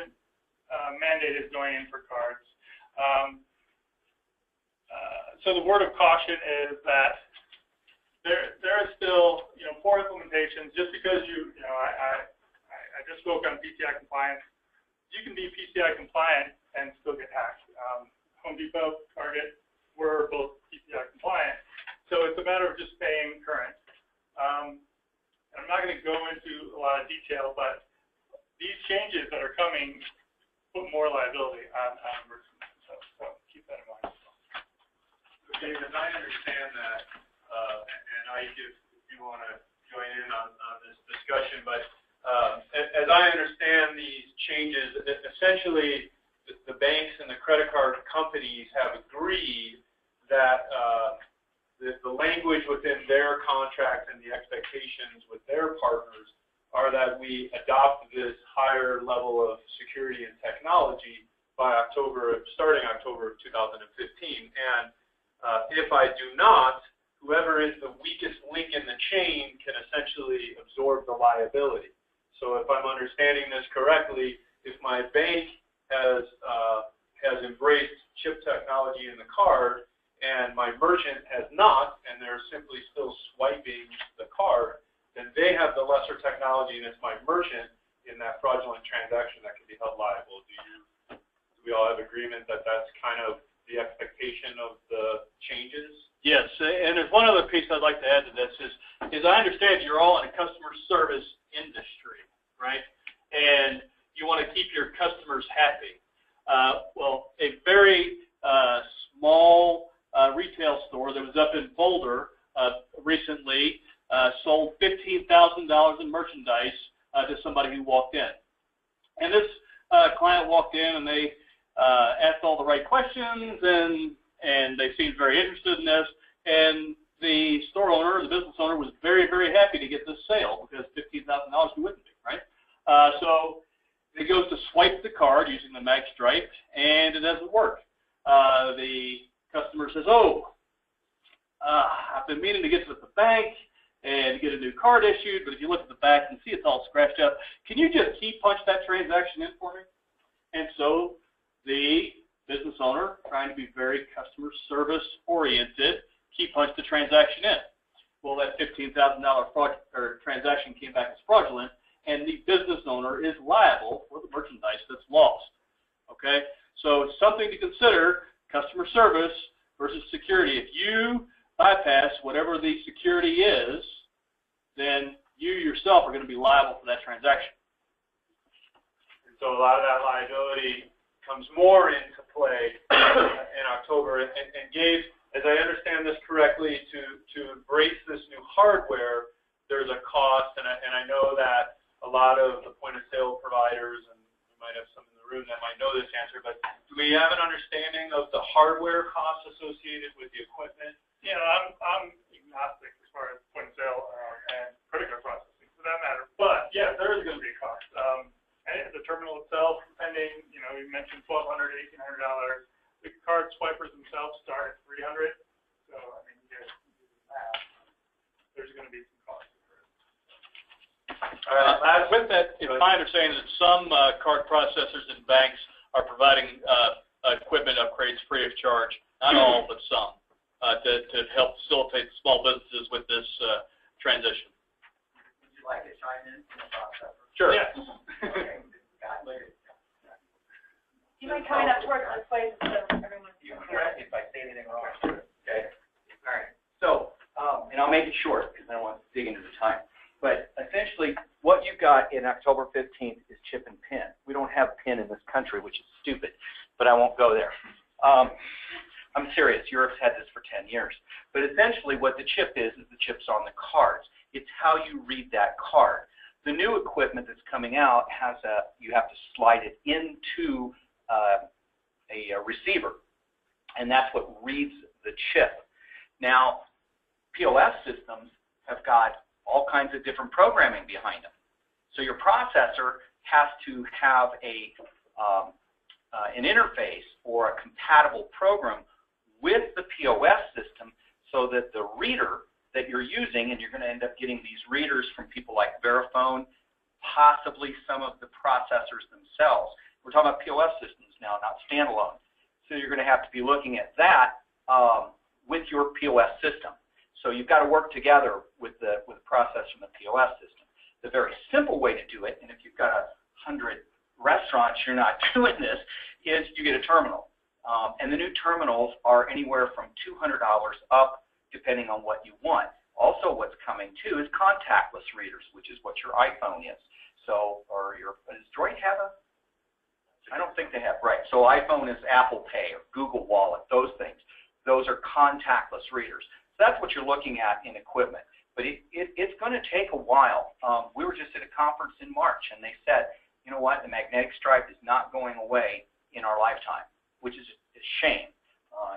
mandate is going in for cards. So the word of caution is that there is still poor implementations. Just because I just spoke on PCI compliance, you can be PCI compliant and still get hacked. Home Depot, Target were both PCI compliant, so it's a matter of just staying current. I'm not going to go into a lot of detail, but these changes that are coming put more liability on merchants themselves, so keep that in mind. Okay, as I understand that, and Ike, if you want to join in on this discussion, but As I understand these changes, essentially the banks and the credit card companies have agreed that the language within their contracts and the expectations with their partners are that we adopt this higher level of security and technology by starting October of 2015. And if I do not, whoever is the weakest link in the chain can essentially absorb the liability. So if I'm understanding this correctly, if my bank has embraced chip technology in the card and my merchant has not, and they're simply still swiping the card, then they have the lesser technology, and it's my merchant in that fraudulent transaction that can be held liable. Do we all have agreement that that's kind of the expectation of the changes? Yes, and there's one other piece I'd like to add to this is I understand you're all in a customer service industry, right? And you want to keep your customers happy. Well, a very small retail store that was up in Boulder recently sold $15,000 in merchandise to somebody who walked in. And this client walked in and they asked all the right questions and they seemed very interested in this, and the store owner, the business owner, was very, very happy to get this sale because $15,000 you wouldn't be, right? So he goes to swipe the card using the mag stripe, and it doesn't work. The customer says, I've been meaning to get to the bank and get a new card issued, but if you look at the back and see it's all scratched up, can you just key punch that transaction in for me? And so the business owner, trying to be very customer service oriented, key punched the transaction in. Well, that $15,000 transaction came back as fraudulent, and the business owner is liable for the merchandise that's lost. Okay, so it's something to consider: customer service versus security. If you bypass whatever the security is, then you yourself are going to be liable for that transaction. And so a lot of that liability comes more into play in October. And Gabe, as I understand this correctly, to embrace this new hardware, there's a cost, and I know that a lot of the point-of-sale providers, and we might have some in the room that might know this answer, but do we have an understanding of the hardware costs associated with the equipment? Yeah, I'm agnostic as far as point-of-sale and credit card processing, for that matter. But, yeah, there is going to be a cost. And the terminal itself, depending, you know, you mentioned $1,200 to $1,800. The card swipers themselves start at $300, so I mean, you guys can do the math. There's going to be some costs. All right. With that, it's my understanding that some card processors and banks are providing equipment upgrades free of charge. Not all, but some, to help facilitate small businesses with this transition. Would you like to chime in? Sure. Yeah. Okay. You might come up towards this place so everyone can correct me if I say anything wrong. Okay? All right. So, and I'll make it short because I don't want to dig into the time. But essentially, what you got in October 15th is chip and PIN. We don't have PIN in this country, which is stupid, but I won't go there. I'm serious. Europe's had this for 10 years. But essentially, what the chip is the chip's on the cards. It's how you read that card. The new equipment that's coming out has you have to slide it into a receiver, and that's what reads the chip. Now, POS systems have got all kinds of different programming behind them. So your processor has to have an interface or a compatible program with the POS system so that the reader that you're using, and you're going to end up getting these readers from people like Verifone, possibly some of the processors themselves. We're talking about POS systems now, not standalone. So you're going to have to be looking at that with your POS system. So you've got to work together with the processor and the POS system. The very simple way to do it, and if you've got 100 restaurants, you're not doing this, is you get a terminal. And the new terminals are anywhere from $200 up, depending on what you want. Also, what's coming too is contactless readers, which is what your iPhone is. So, does Droid have a? I don't think they have, right. So iPhone is Apple Pay or Google Wallet, those things. Those are contactless readers. So that's what you're looking at in equipment. But it's going to take a while. We were just at a conference in March, and they said, you know what, the magnetic stripe is not going away in our lifetime, which is a shame.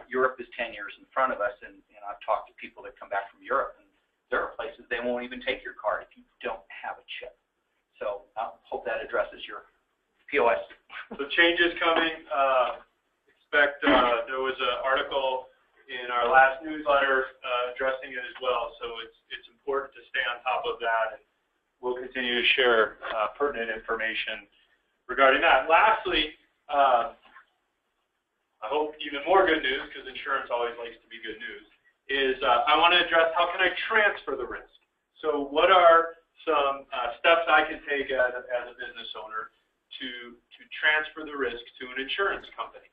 Europe is 10 years in front of us, and I've talked to people that come back from Europe, and there are places they won't even take your card if you don't have a chip. So I hope that addresses your POS. So change is coming. There was an article in our last newsletter addressing it as well, so it's important to stay on top of that, and we'll continue to share pertinent information regarding that. Lastly, I hope even more good news, because insurance always likes to be good news, is I want to address how can I transfer the risk. So what are some steps I can take as a business owner to transfer the risk to an insurance company?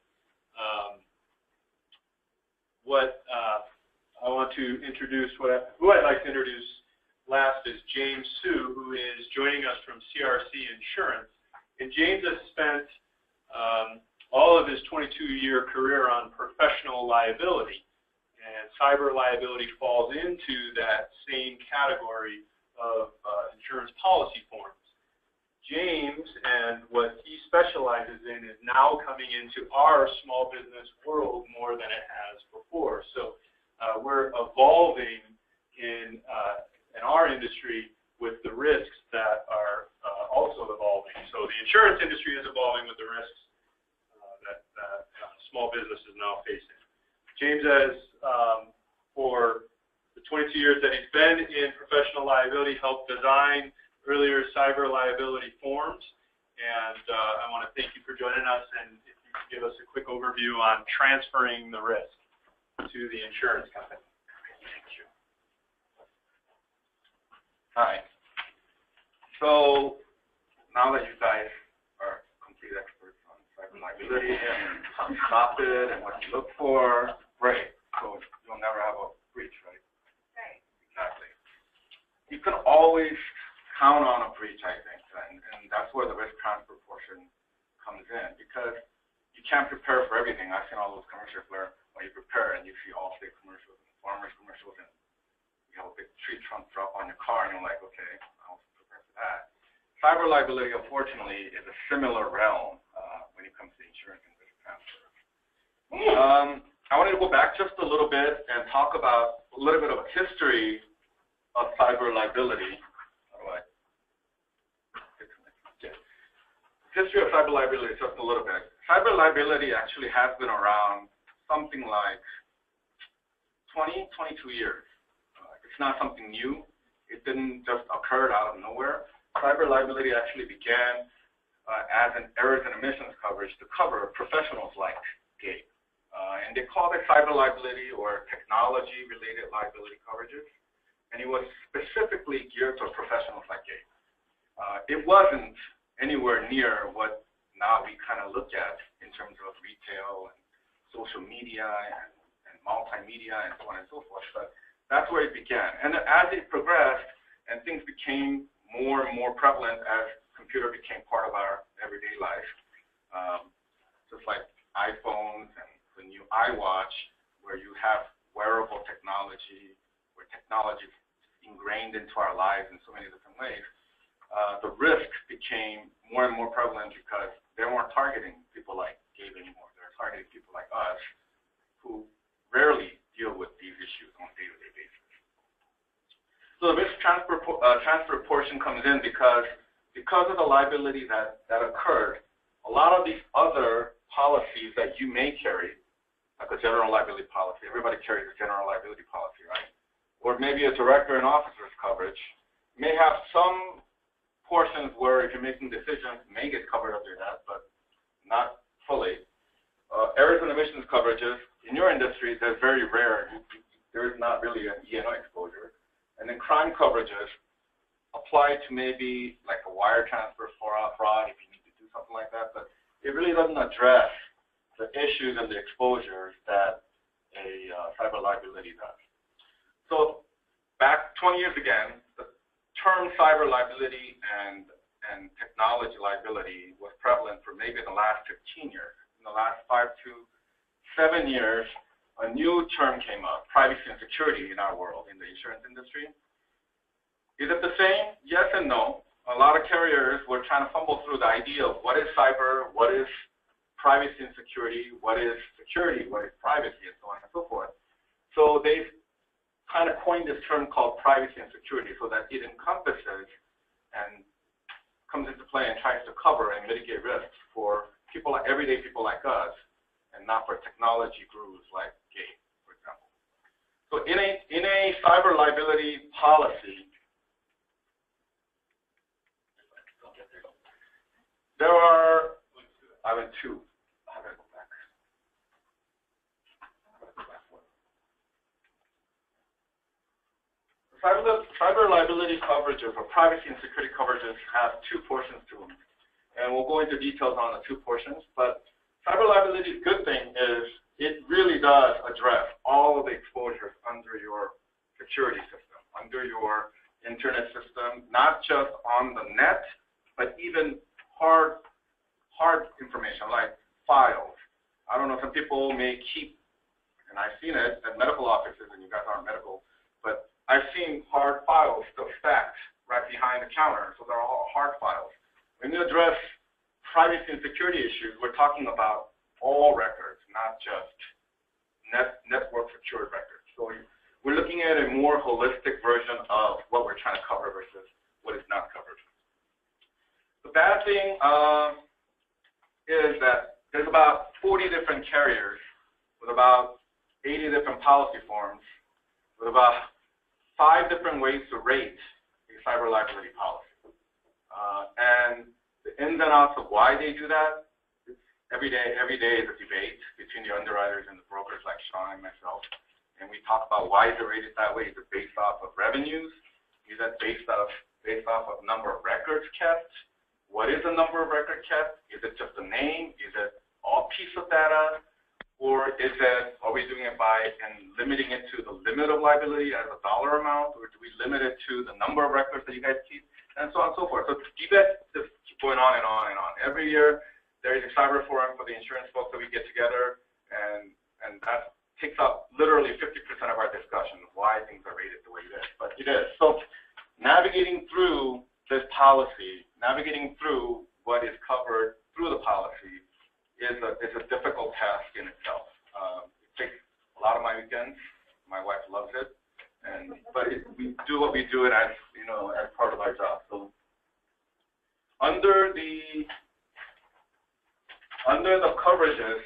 Who I'd like to introduce last is James Suh, who is joining us from CRC Insurance. And James has spent all of his 22-year career on professional liability, and cyber liability falls into that same category of insurance policy forms. James and what he specializes in is now coming into our small business world more than it has before. So we're evolving in our industry with the risks that are also evolving. So the insurance industry is evolving with the risks that small business is now facing. James has, for the 22 years that he's been in professional liability, helped design earlier cyber liability forms, and I want to thank you for joining us, and if you could give us a quick overview on transferring the risk to the insurance company. Thank you. All right. So now that you guys are complete experts on cyber liability and how to stop it and what to look for, great. So you'll never have a breach, right? Right. Exactly. You can always count on a breach, I think, and that's where the risk transfer portion comes in, because you can't prepare for everything. I've seen all those commercials where you prepare and you see Allstate commercials and Farmers commercials, and you have a big tree trunk drop on your car, and you're like, okay, I was prepared for that. Cyber liability, unfortunately, is a similar realm when it comes to insurance and risk transfer. I wanted to go back just a little bit and talk about a little bit of a history of cyber liability. History of cyber liability, just a little bit. Cyber liability actually has been around something like 20, 22 years. It's not something new. It didn't just occur out of nowhere. Cyber liability actually began as an errors and omissions coverage to cover professionals like Gabe. And they called it cyber liability or technology-related liability coverages. And it was specifically geared to professionals like Gabe. It wasn't anywhere near what now we kind of look at in terms of retail and social media and multimedia and so on and so forth. But that's where it began. And as it progressed and things became more and more prevalent as computer became part of our everyday life, just like iPhones and the new iWatch, where you have wearable technology, where technology is ingrained into our lives in so many different ways. The risk became more and more prevalent because they weren't targeting people like Gabe anymore. They're targeting people like us who rarely deal with these issues on a day-to-day basis. So the risk transfer portion comes in because of the liability that occurred, a lot of these other policies that you may carry, like a general liability policy, everybody carries a general liability policy, right? Or maybe a director and officer's coverage may have some portions where if you're making decisions may get covered under that, but not fully. Errors and omissions coverages, in your industry, they're very rare. There is not really an E&O exposure. And then crime coverages apply to maybe like a wire transfer fraud if you need to do something like that, but it really doesn't address the issues and the exposures that a cyber liability does. So back 20 years again, term cyber liability and technology liability was prevalent for maybe the last 15 years. In the last 5 to 7 years, a new term came up, privacy and security in our world, in the insurance industry. Is it the same? Yes and no. A lot of carriers were trying to fumble through the idea of what is cyber, what is privacy and security, what is privacy, and so on and so forth. So they've kind of coined this term called privacy and security so that it encompasses and comes into play and tries to cover and mitigate risks for people, everyday people like us, and not for technology gurus like Gabe, for example. So in a cyber liability policy, there are, I went two. I'm going to go back. I'm going to go back one. Cyber liability coverages or privacy and security coverages have two portions to them. And we'll go into details on the two portions, but cyber liability's good thing is it really does address all of the exposures under your security system, under your internet system, not just on the net, but even hard information like files. I don't know, some people may keep, and I've seen it at medical offices, and you guys aren't medical, but I've seen hard files still stacked right behind the counter, so they're all hard files. When you address privacy and security issues, we're talking about all records, not just network secured records. So we're looking at a more holistic version of what we're trying to cover versus what is not covered. The bad thing is that there's about 40 different carriers with about 80 different policy forms with about 5 different ways to rate a cyber liability policy. And the ins and outs of why they do that, every day is a debate between the underwriters and the brokers like Sean and myself. And we talk about why is it rated that way. Is it based off of revenues? Is that based off of number of records kept? What is the number of records kept? Is it just a name? Is it all piece of data? Or is it, are we doing it by and limiting it to the limit of liability as a dollar amount? Or do we limit it to the number of records that you guys keep? And so on and so forth. So just keep going on and on and on. Every year there is a cyber forum for the insurance folks that we get together, and that takes up literally 50% of our discussion of why things are rated the way it is. But it is. So navigating through this policy, navigating through what is covered through the policy is a difficult task in itself. It takes a lot of my weekends. My wife loves it. But we do what we do it as, you know, as part of our job. So under the coverages,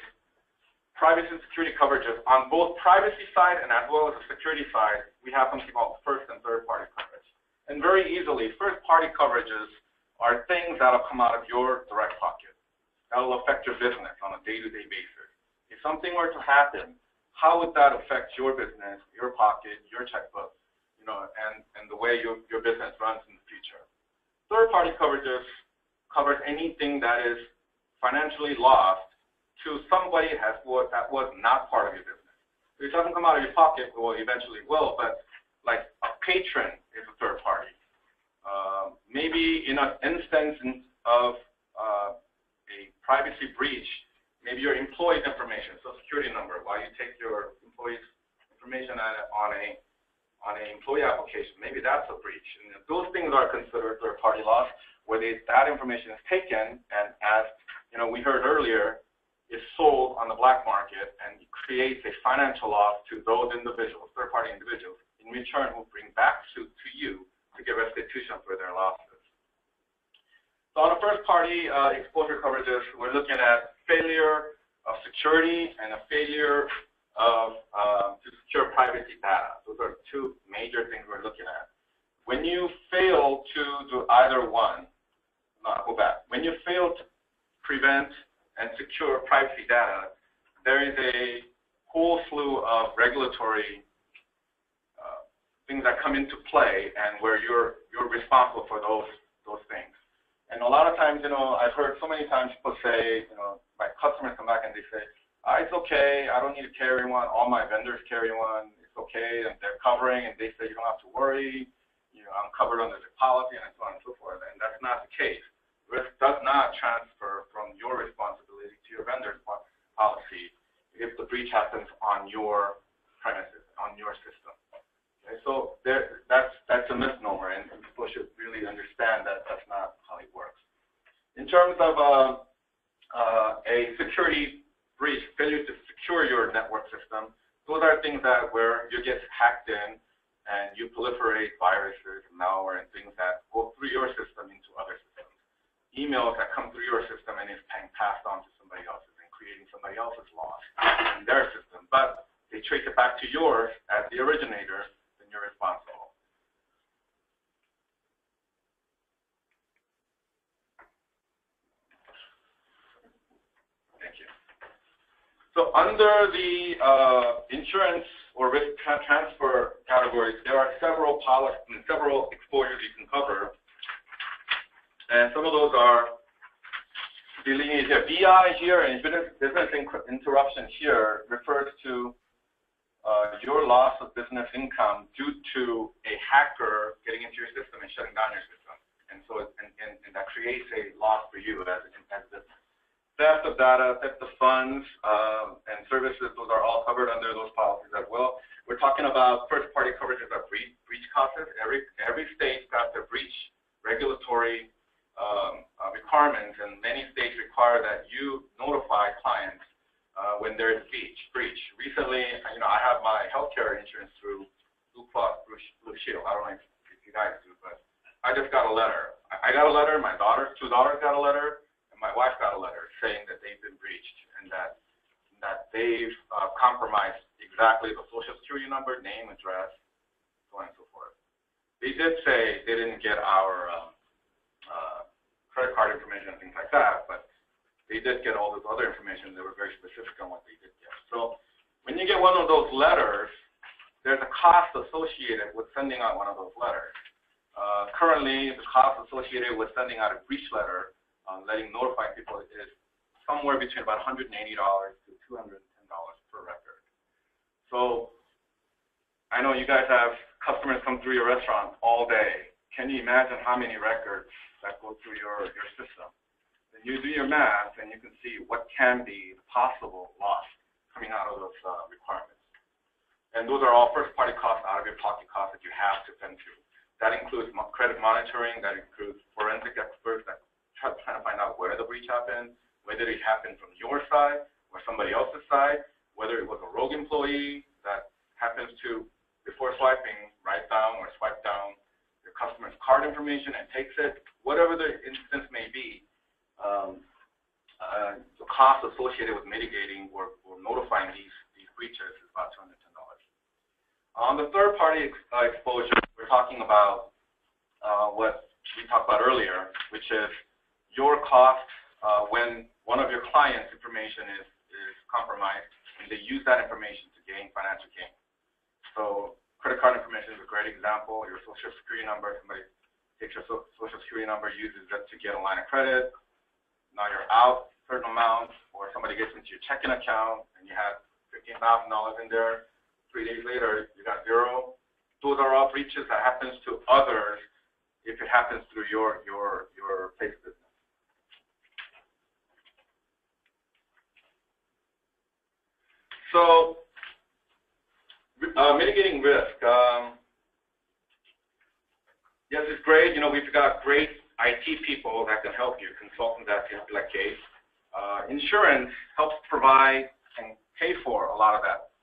privacy and security coverages, on both privacy side and as well as the security side, we have something called first and third party coverage. And very easily, first party coverages are things that'll come out of your direct pocket. That'll affect your business on a day-to-day basis. If something were to happen, how would that affect your business, your pocket, your checkbook, you know, and the way your business runs in the future? Third-party coverages covers anything that is financially lost to somebody that was not part of your business. If it doesn't come out of your pocket, well, eventually it will, but like a patron is a third party. Maybe in an instance of a privacy breach, maybe your employee's information, social security number, while you take your employee's information on an employee application, maybe that's a breach. And if those things are considered third-party loss, where that information is taken and, as you know, we heard earlier, is sold on the black market and creates a financial loss to those individuals, third-party individuals, in return will bring back suit to you to get restitution for their losses. So on the first-party exposure coverages, we're looking at failure of security and a failure of to secure privacy data. Those are two major things we're looking at. When you fail to do either one, go back. When you fail to prevent and secure privacy data, there is a whole slew of regulatory things that come into play, and where you're responsible for those things. And a lot of times, you know, I've heard so many times people say, you know, my customers come back and they say, it's okay, I don't need to carry one, all my vendors carry one, it's okay, and they're covering, and they say you don't have to worry, you know, I'm covered under the policy, and so on and so forth. And that's not the case. Risk does not transfer from your responsibility to your vendor's policy if the breach happens on your premises, on your system. Okay, so that's a misnomer, and terms of a security breach, failure to secure your network system, those are things that where you get hacked in and you proliferate viruses, malware, and things that go through your system into other systems. Emails that come through your system and is passed on to somebody else's and creating somebody else's loss in their system. But they trace it back to yours as the originator, then you're responsible. Thank you. So under the insurance or risk transfer categories, there are several policies and several exposures you can cover. And some of those are delineated here. BI here and business interruption here refers to your loss of business income due to a hacker getting into your system and shutting down your system. And so and that creates a loss for you as a business. Theft of data, theft of funds, and services, those are all covered under those policies as well. We're talking about first-party coverages of breach costs. Every state's got their breach regulatory requirements, and many states require that you notify clients when there is a breach. Recently, you know, I have my healthcare insurance through Blue Cross Blue Shield. I don't know if you guys do, but I just got a letter. I got a letter. My daughter, two daughters got a letter. My wife got a letter saying that they've been breached and that they've compromised exactly the social security number, name, address, so on and so forth. They did say they didn't get our credit card information and things like that, but they did get all this other information. They were very specific on what they did get. So when you get one of those letters, there's a cost associated with sending out one of those letters. Currently, the cost associated with sending out a breach letter, letting notify people, is somewhere between about $180 to $210 per record. So I know you guys have customers come through your restaurant all day. Can you imagine how many records that go through your system? Then you do your math and you can see what can be the possible loss coming out of those requirements. And those are all first-party costs, out-of-your-pocket costs that you have to fend through. That includes credit monitoring, that includes forensic experts that trying to find out where the breach happened, whether it happened from your side or somebody else's side, whether it was a rogue employee that happens to, before swiping, write down or swipe down your customer's card information and takes it, whatever the instance may be, the cost associated with mitigating or notifying these breaches is about $210. On the third-party exposure, we're talking about what we talked about earlier, which is your cost when one of your clients' information is compromised and they use that information to gain financial gain. So credit card information is a great example. Your social security number, somebody takes your social security number, uses it to get a line of credit. Now you're out a certain amount, or somebody gets into your checking account and you have $15,000 in there. 3 days later, you got zero. Those are all breaches that happens to others if it happens through your place business. So, mitigating risk. Yes, it's great. You know, we've got great IT people that can help you, consultants that can help you, like Gabe. Insurance helps provide and pay for a lot of that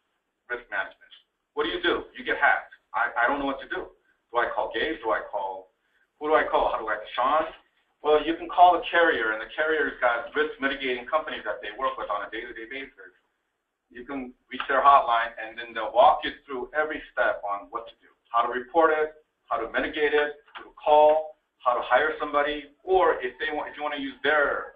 risk management. What do? You get hacked. I don't know what to do. Do I call Gabe? Who do I call? How do I call Sean? Well, you can call the carrier, and the carrier's got risk mitigating companies that they work with on a day-to-day basis. You can reach their hotline, and then they'll walk you through every step on what to do, how to report it, how to mitigate it, who to call, how to hire somebody, or if you want to use their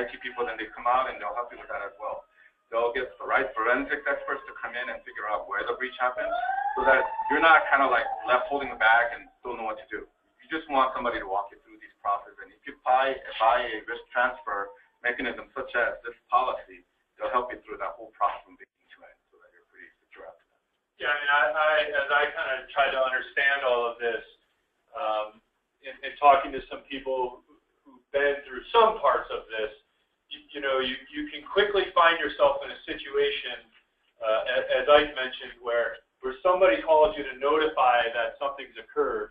IT people, then they come out and they'll help you with that as well. They'll get the right forensic experts to come in and figure out where the breach happened, so that you're not kind of like left holding the bag and don't know what to do. You just want somebody to walk you through these processes, and if you buy a risk transfer mechanism such as this policy, they'll help you through that whole process from beginning to end, so that you're pretty secure after that. Yeah, I mean, as I kind of try to understand all of this, and talking to some people who've been through some parts of this, you can quickly find yourself in a situation, as Ike mentioned, where somebody calls you to notify that something's occurred,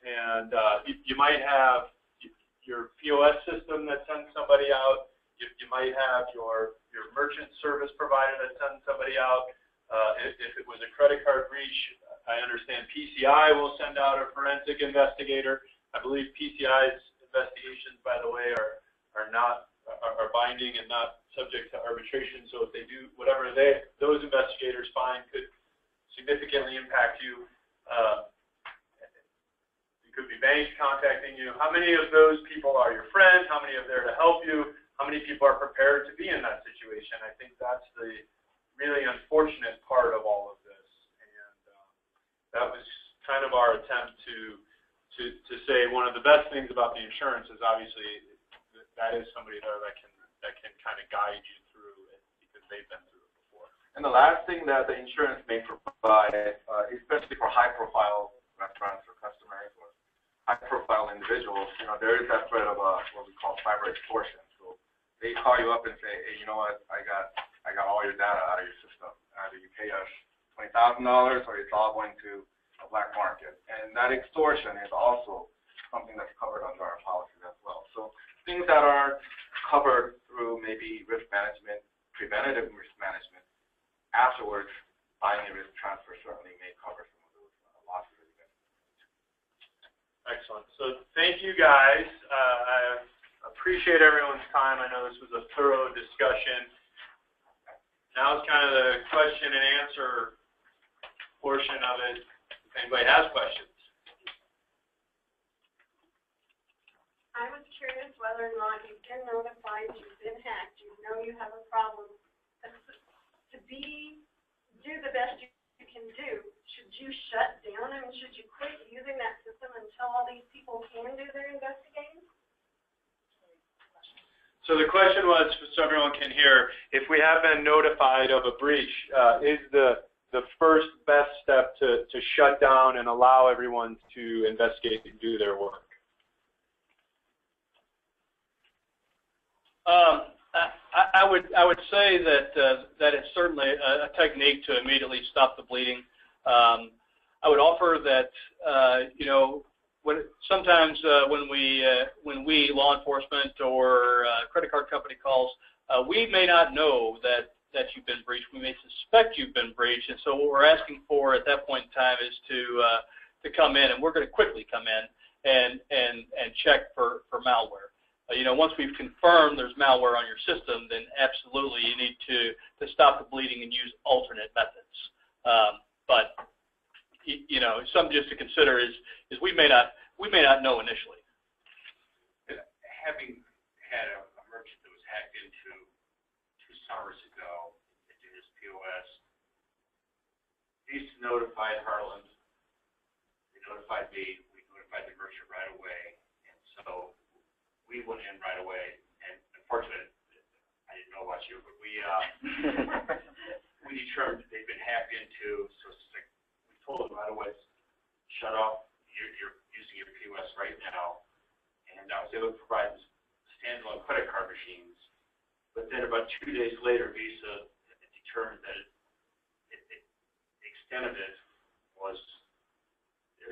and you might have. your POS system that sends somebody out. You might have your merchant service provider that sends somebody out. If it was a credit card breach, I understand PCI will send out a forensic investigator. I believe PCI's investigations, by the way, are binding and not subject to arbitration. So if they do whatever those investigators find could significantly impact you. It could be banks contacting you. How many of those people are your friends? How many are there to help you? How many people are prepared to be in that situation? I think that's the really unfortunate part of all of this, and that was kind of our attempt to say one of the best things about the insurance is obviously that is somebody there that can kind of guide you through it because they've been through it before. And the last thing that the insurance may provide, especially for high-profile restaurants or customers or high-profile individuals, you know, there is that threat of what we call cyber extortion. They call you up and say, hey, you know what, I got all your data out of your system. Either you pay us $20,000 or it's all going to a black market. And that extortion is also something that's covered under our policies as well. So things that are covered through maybe risk management, preventative risk management, afterwards, buying a risk transfer certainly may cover some of those losses. Excellent. So thank you guys. I appreciate everyone's time. I know this was a thorough discussion. Now it's kind of the question and answer portion of it, if anybody has questions. I was curious whether or not you've been notified, you've been hacked, you know you have a problem. Do the best you can do, should you shut down? I mean, should you quit using that system until all these people can do their investigating? So the question was, so everyone can hear, if we have been notified of a breach, is the first best step to shut down and allow everyone to investigate and do their work? I would say that it's certainly a technique to immediately stop the bleeding. I would offer that you know, sometimes when we law enforcement or credit card company calls, we may not know that you've been breached. We may suspect you've been breached, and so what we're asking for at that point in time is to come in, and we're going to quickly come in and check for malware. You know, once we've confirmed there's malware on your system, then absolutely you need to stop the bleeding and use alternate methods. But you know, something just to consider is we may not know initially. Having had a merchant that was hacked into 2 summers ago into his POS, these notified Heartland. They notified me. We notified the merchant right away, and so we went in right away. And unfortunately, I didn't know about you, but we determined that they've been hacked into. So it's like, told them right away, shut off, you're using your POS right now, and I was able to provide standalone credit card machines. But then about 2 days later, Visa determined that the extent of it was,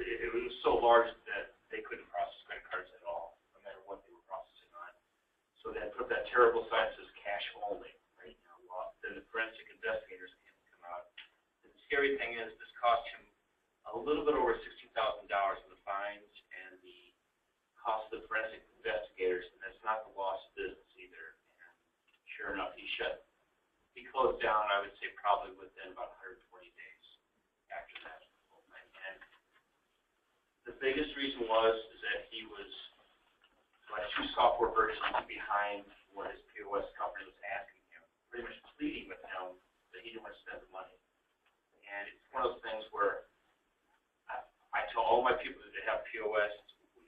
it was so large that they couldn't process credit cards at all, no matter what they were processing on. So they had put that terrible sign that says cash only right now. Well, then the forensic investigators came to come out. The scary thing is this cost him a little bit over $16,000 in the fines and the cost of the forensic investigators, and that's not the loss of business either. And sure enough, he closed down, I would say, probably within about 120 days after that. And the biggest reason is that he was like 2 software versions behind what his POS company was asking him, pretty much pleading with him that he didn't want to spend the money. And it's one of those things where I tell all my people that they have POS,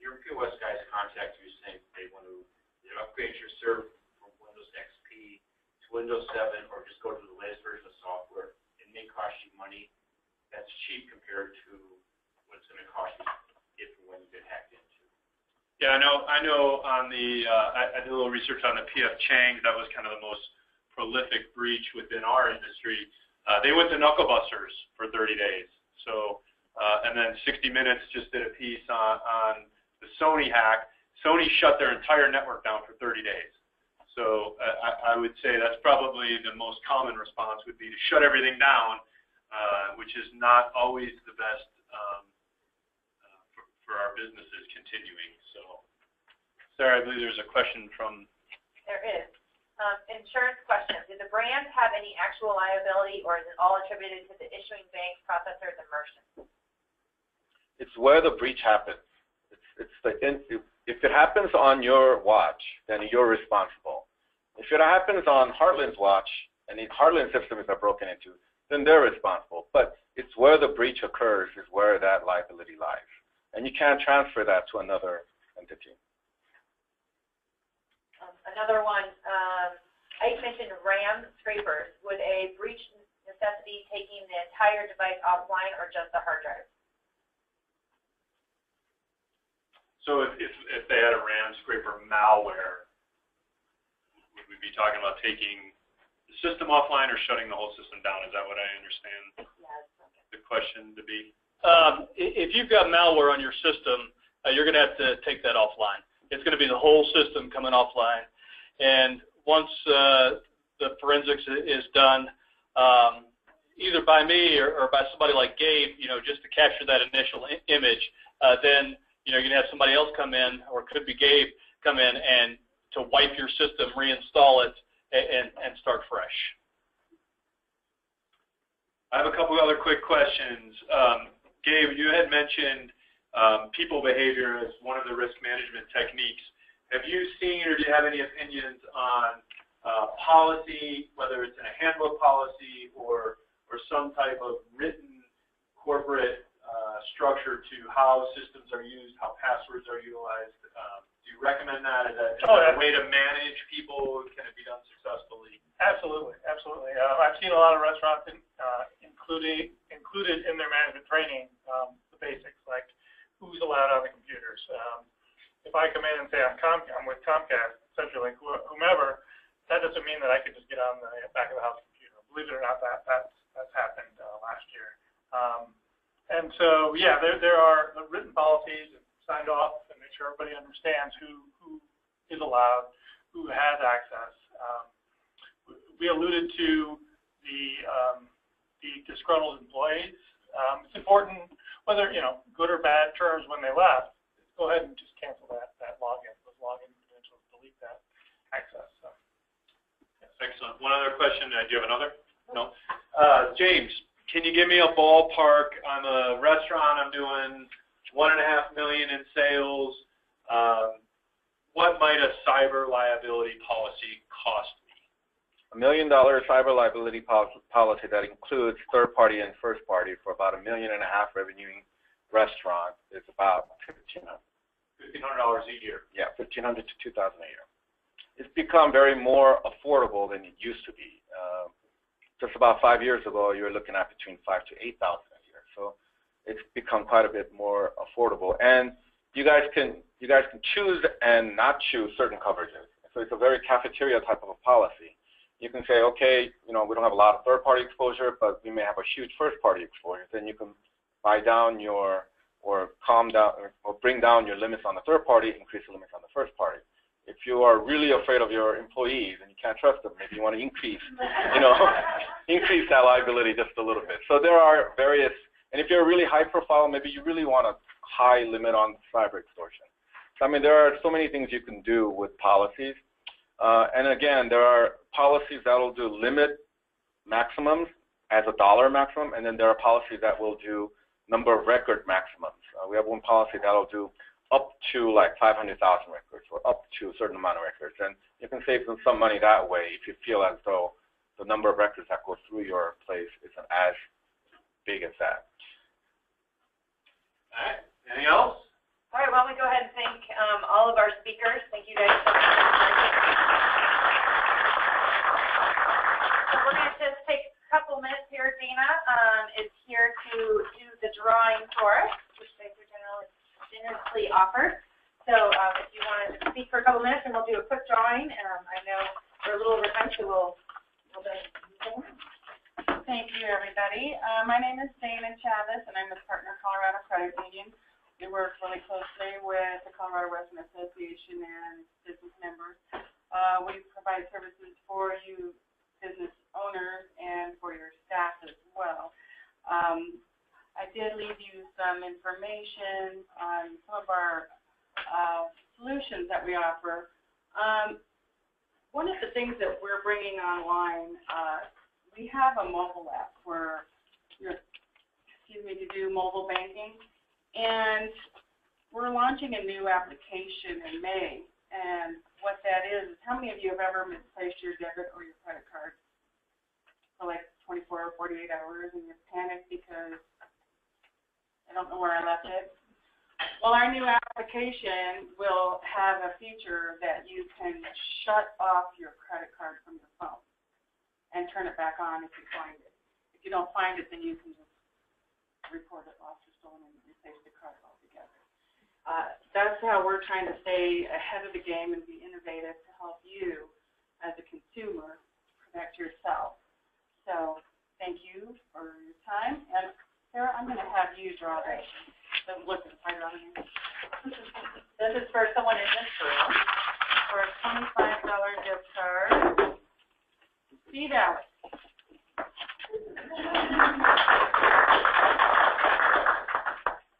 your POS guys contact you saying they want to upgrade your server from Windows XP to Windows 7 or just go to the latest version of software. It may cost you money. That's cheap compared to what it's going to cost you if and when you get hacked into. Yeah, I know on the, I did a little research on the P.F. Chang's. That was kind of the most prolific breach within our industry. They went to knucklebusters for 30 days. So. And then 60 Minutes just did a piece on the Sony hack. Sony shut their entire network down for 30 days. So I would say that's probably the most common response would be to shut everything down, which is not always the best for our businesses continuing. So, Sarah, I believe there's a question from... There is. Insurance question. Do the brands have any actual liability, or is it all attributed to the issuing bank, processors, and merchants? It's where the breach happens. If it happens on your watch, then you're responsible. If it happens on Heartland's watch, and the Heartland systems are broken into, then they're responsible. But it's where the breach occurs is where that liability lies. And you can't transfer that to another entity. Another one, I mentioned RAM scrapers. Would a breach necessitate taking the entire device offline or just the hard drive? So if they had a RAM scraper malware, would we be talking about taking the system offline or shutting the whole system down? Is that what I understand the question to be? If you've got malware on your system, you're going to have to take that offline. It's going to be the whole system coming offline. And once the forensics is done, either by me or by somebody like Gabe, you know, just to capture that initial image, then you know, you're gonna have somebody else come in, or it could be Gabe come in and to wipe your system, reinstall it, and start fresh. I have a couple other quick questions. Gabe, you had mentioned people behavior as one of the risk management techniques. Have you seen, or do you have any opinions on policy, whether it's in a handbook policy or some type of written corporate structure to how systems are used, how passwords are utilized? Do you recommend that? Is that a way to manage people? Can it be done successfully? Absolutely, absolutely. I've seen a lot of restaurants, included in their management training, the basics like who's allowed on the computers. If I come in and say I'm with Comcast, CenturyLink, whomever, that doesn't mean that I could just get on the back of the house computer. Believe it or not, that's happened last year. And so, yeah, there are written policies and signed off and make sure everybody understands who is allowed, who has access. We alluded to the disgruntled employees. It's important, whether, you know, good or bad terms when they left, go ahead and just cancel that login. Those login credentials, delete that access. So, yes. Excellent. One other question. Do you have another? No. James. Can you give me a ballpark? I'm a restaurant. I'm doing $1.5 million in sales. What might a cyber liability policy cost me? $1 million cyber liability policy that includes third party and first party for about $1.5 million revenuing restaurant is about $1,500 a year. Yeah, $1,500 to $2,000 a year. It's become very more affordable than it used to be. Just about 5 years ago, you were looking at between $5,000 to $8,000 a year. So it's become quite a bit more affordable. And you guys can choose and not choose certain coverages. So it's a very cafeteria type of a policy. You can say, okay, you know, we don't have a lot of third-party exposure, but we may have a huge first-party exposure. Then you can buy down your or bring down your limits on the third party, increase the limits on the first party. If you are really afraid of your employees and you can't trust them, maybe you want to increase, you know, increase that liability just a little bit. So there are various, and if you're really high profile, maybe you really want a high limit on cyber extortion. So, I mean, there are so many things you can do with policies. And again, there are policies that will do limit maximums as a dollar maximum, and then there are policies that will do number of record maximums. We have one policy that will do up to like 500,000 records or up to a certain amount of records. And you can save them some money that way if you feel as though the number of records that go through your place isn't as big as that. All right, anything else? All right, why don't we go ahead and thank all of our speakers. Thank you guys so much. So we're going to just take a couple minutes here. Dana is here to do the drawing for us, which they do generally generously offered. So if you want to speak for a couple minutes, and we'll do a quick drawing. I know we're a little over time, so we'll do anything. Thank you, everybody. My name is Dana Chavez, and I'm the partner of Colorado Credit Union. They work really closely with the Colorado Restaurant Association and business members. We provide services for you business owners and for your staff as well. I did leave you some information on some of our solutions that we offer. One of the things that we're bringing online, we have a mobile app where you do mobile banking, and we're launching a new application in May. And what that is how many of you have ever misplaced your debit or your credit card for like 24 or 48 hours and you panic because I don't know where I left it? Well, our new application will have a feature that you can shut off your credit card from your phone and turn it back on if you find it. If you don't find it, then you can just report it lost or stolen and replace the card altogether. That's how we're trying to stay ahead of the game and be innovative to help you as a consumer protect yourself. So thank you for your time. And Sarah, I'm going to have you draw that. Listen, this is for someone in this room for a $25 gift card. Beat out.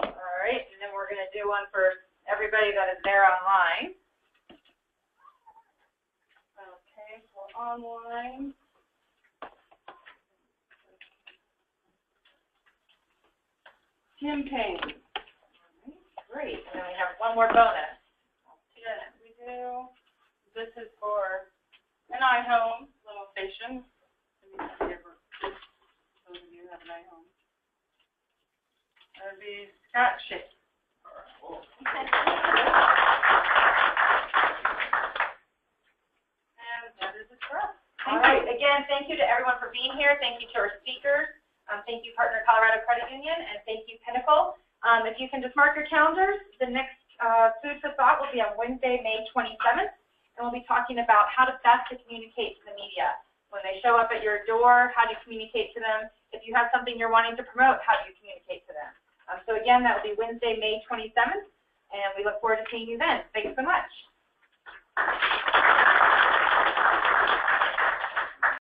All right, and then we're going to do one for everybody that is there online. Okay, so online. Campaign. Great. And then we have one more bonus. Yes, we do. This is for an iHome little station. Those of you who have an iHome. That would be Scott Shake. And that is it for us. All right. Again, thank you to everyone for being here. Thank you to our speakers. Thank you, Partner Colorado Credit Union, and thank you, Pinnacle. If you can just mark your calendars, the next Food for Thought will be on Wednesday, May 27th, and we'll be talking about how to best communicate to the media. When they show up at your door, how do you communicate to them? If you have something you're wanting to promote, how do you communicate to them? So again, that will be Wednesday, May 27th, and we look forward to seeing you then. Thanks so much.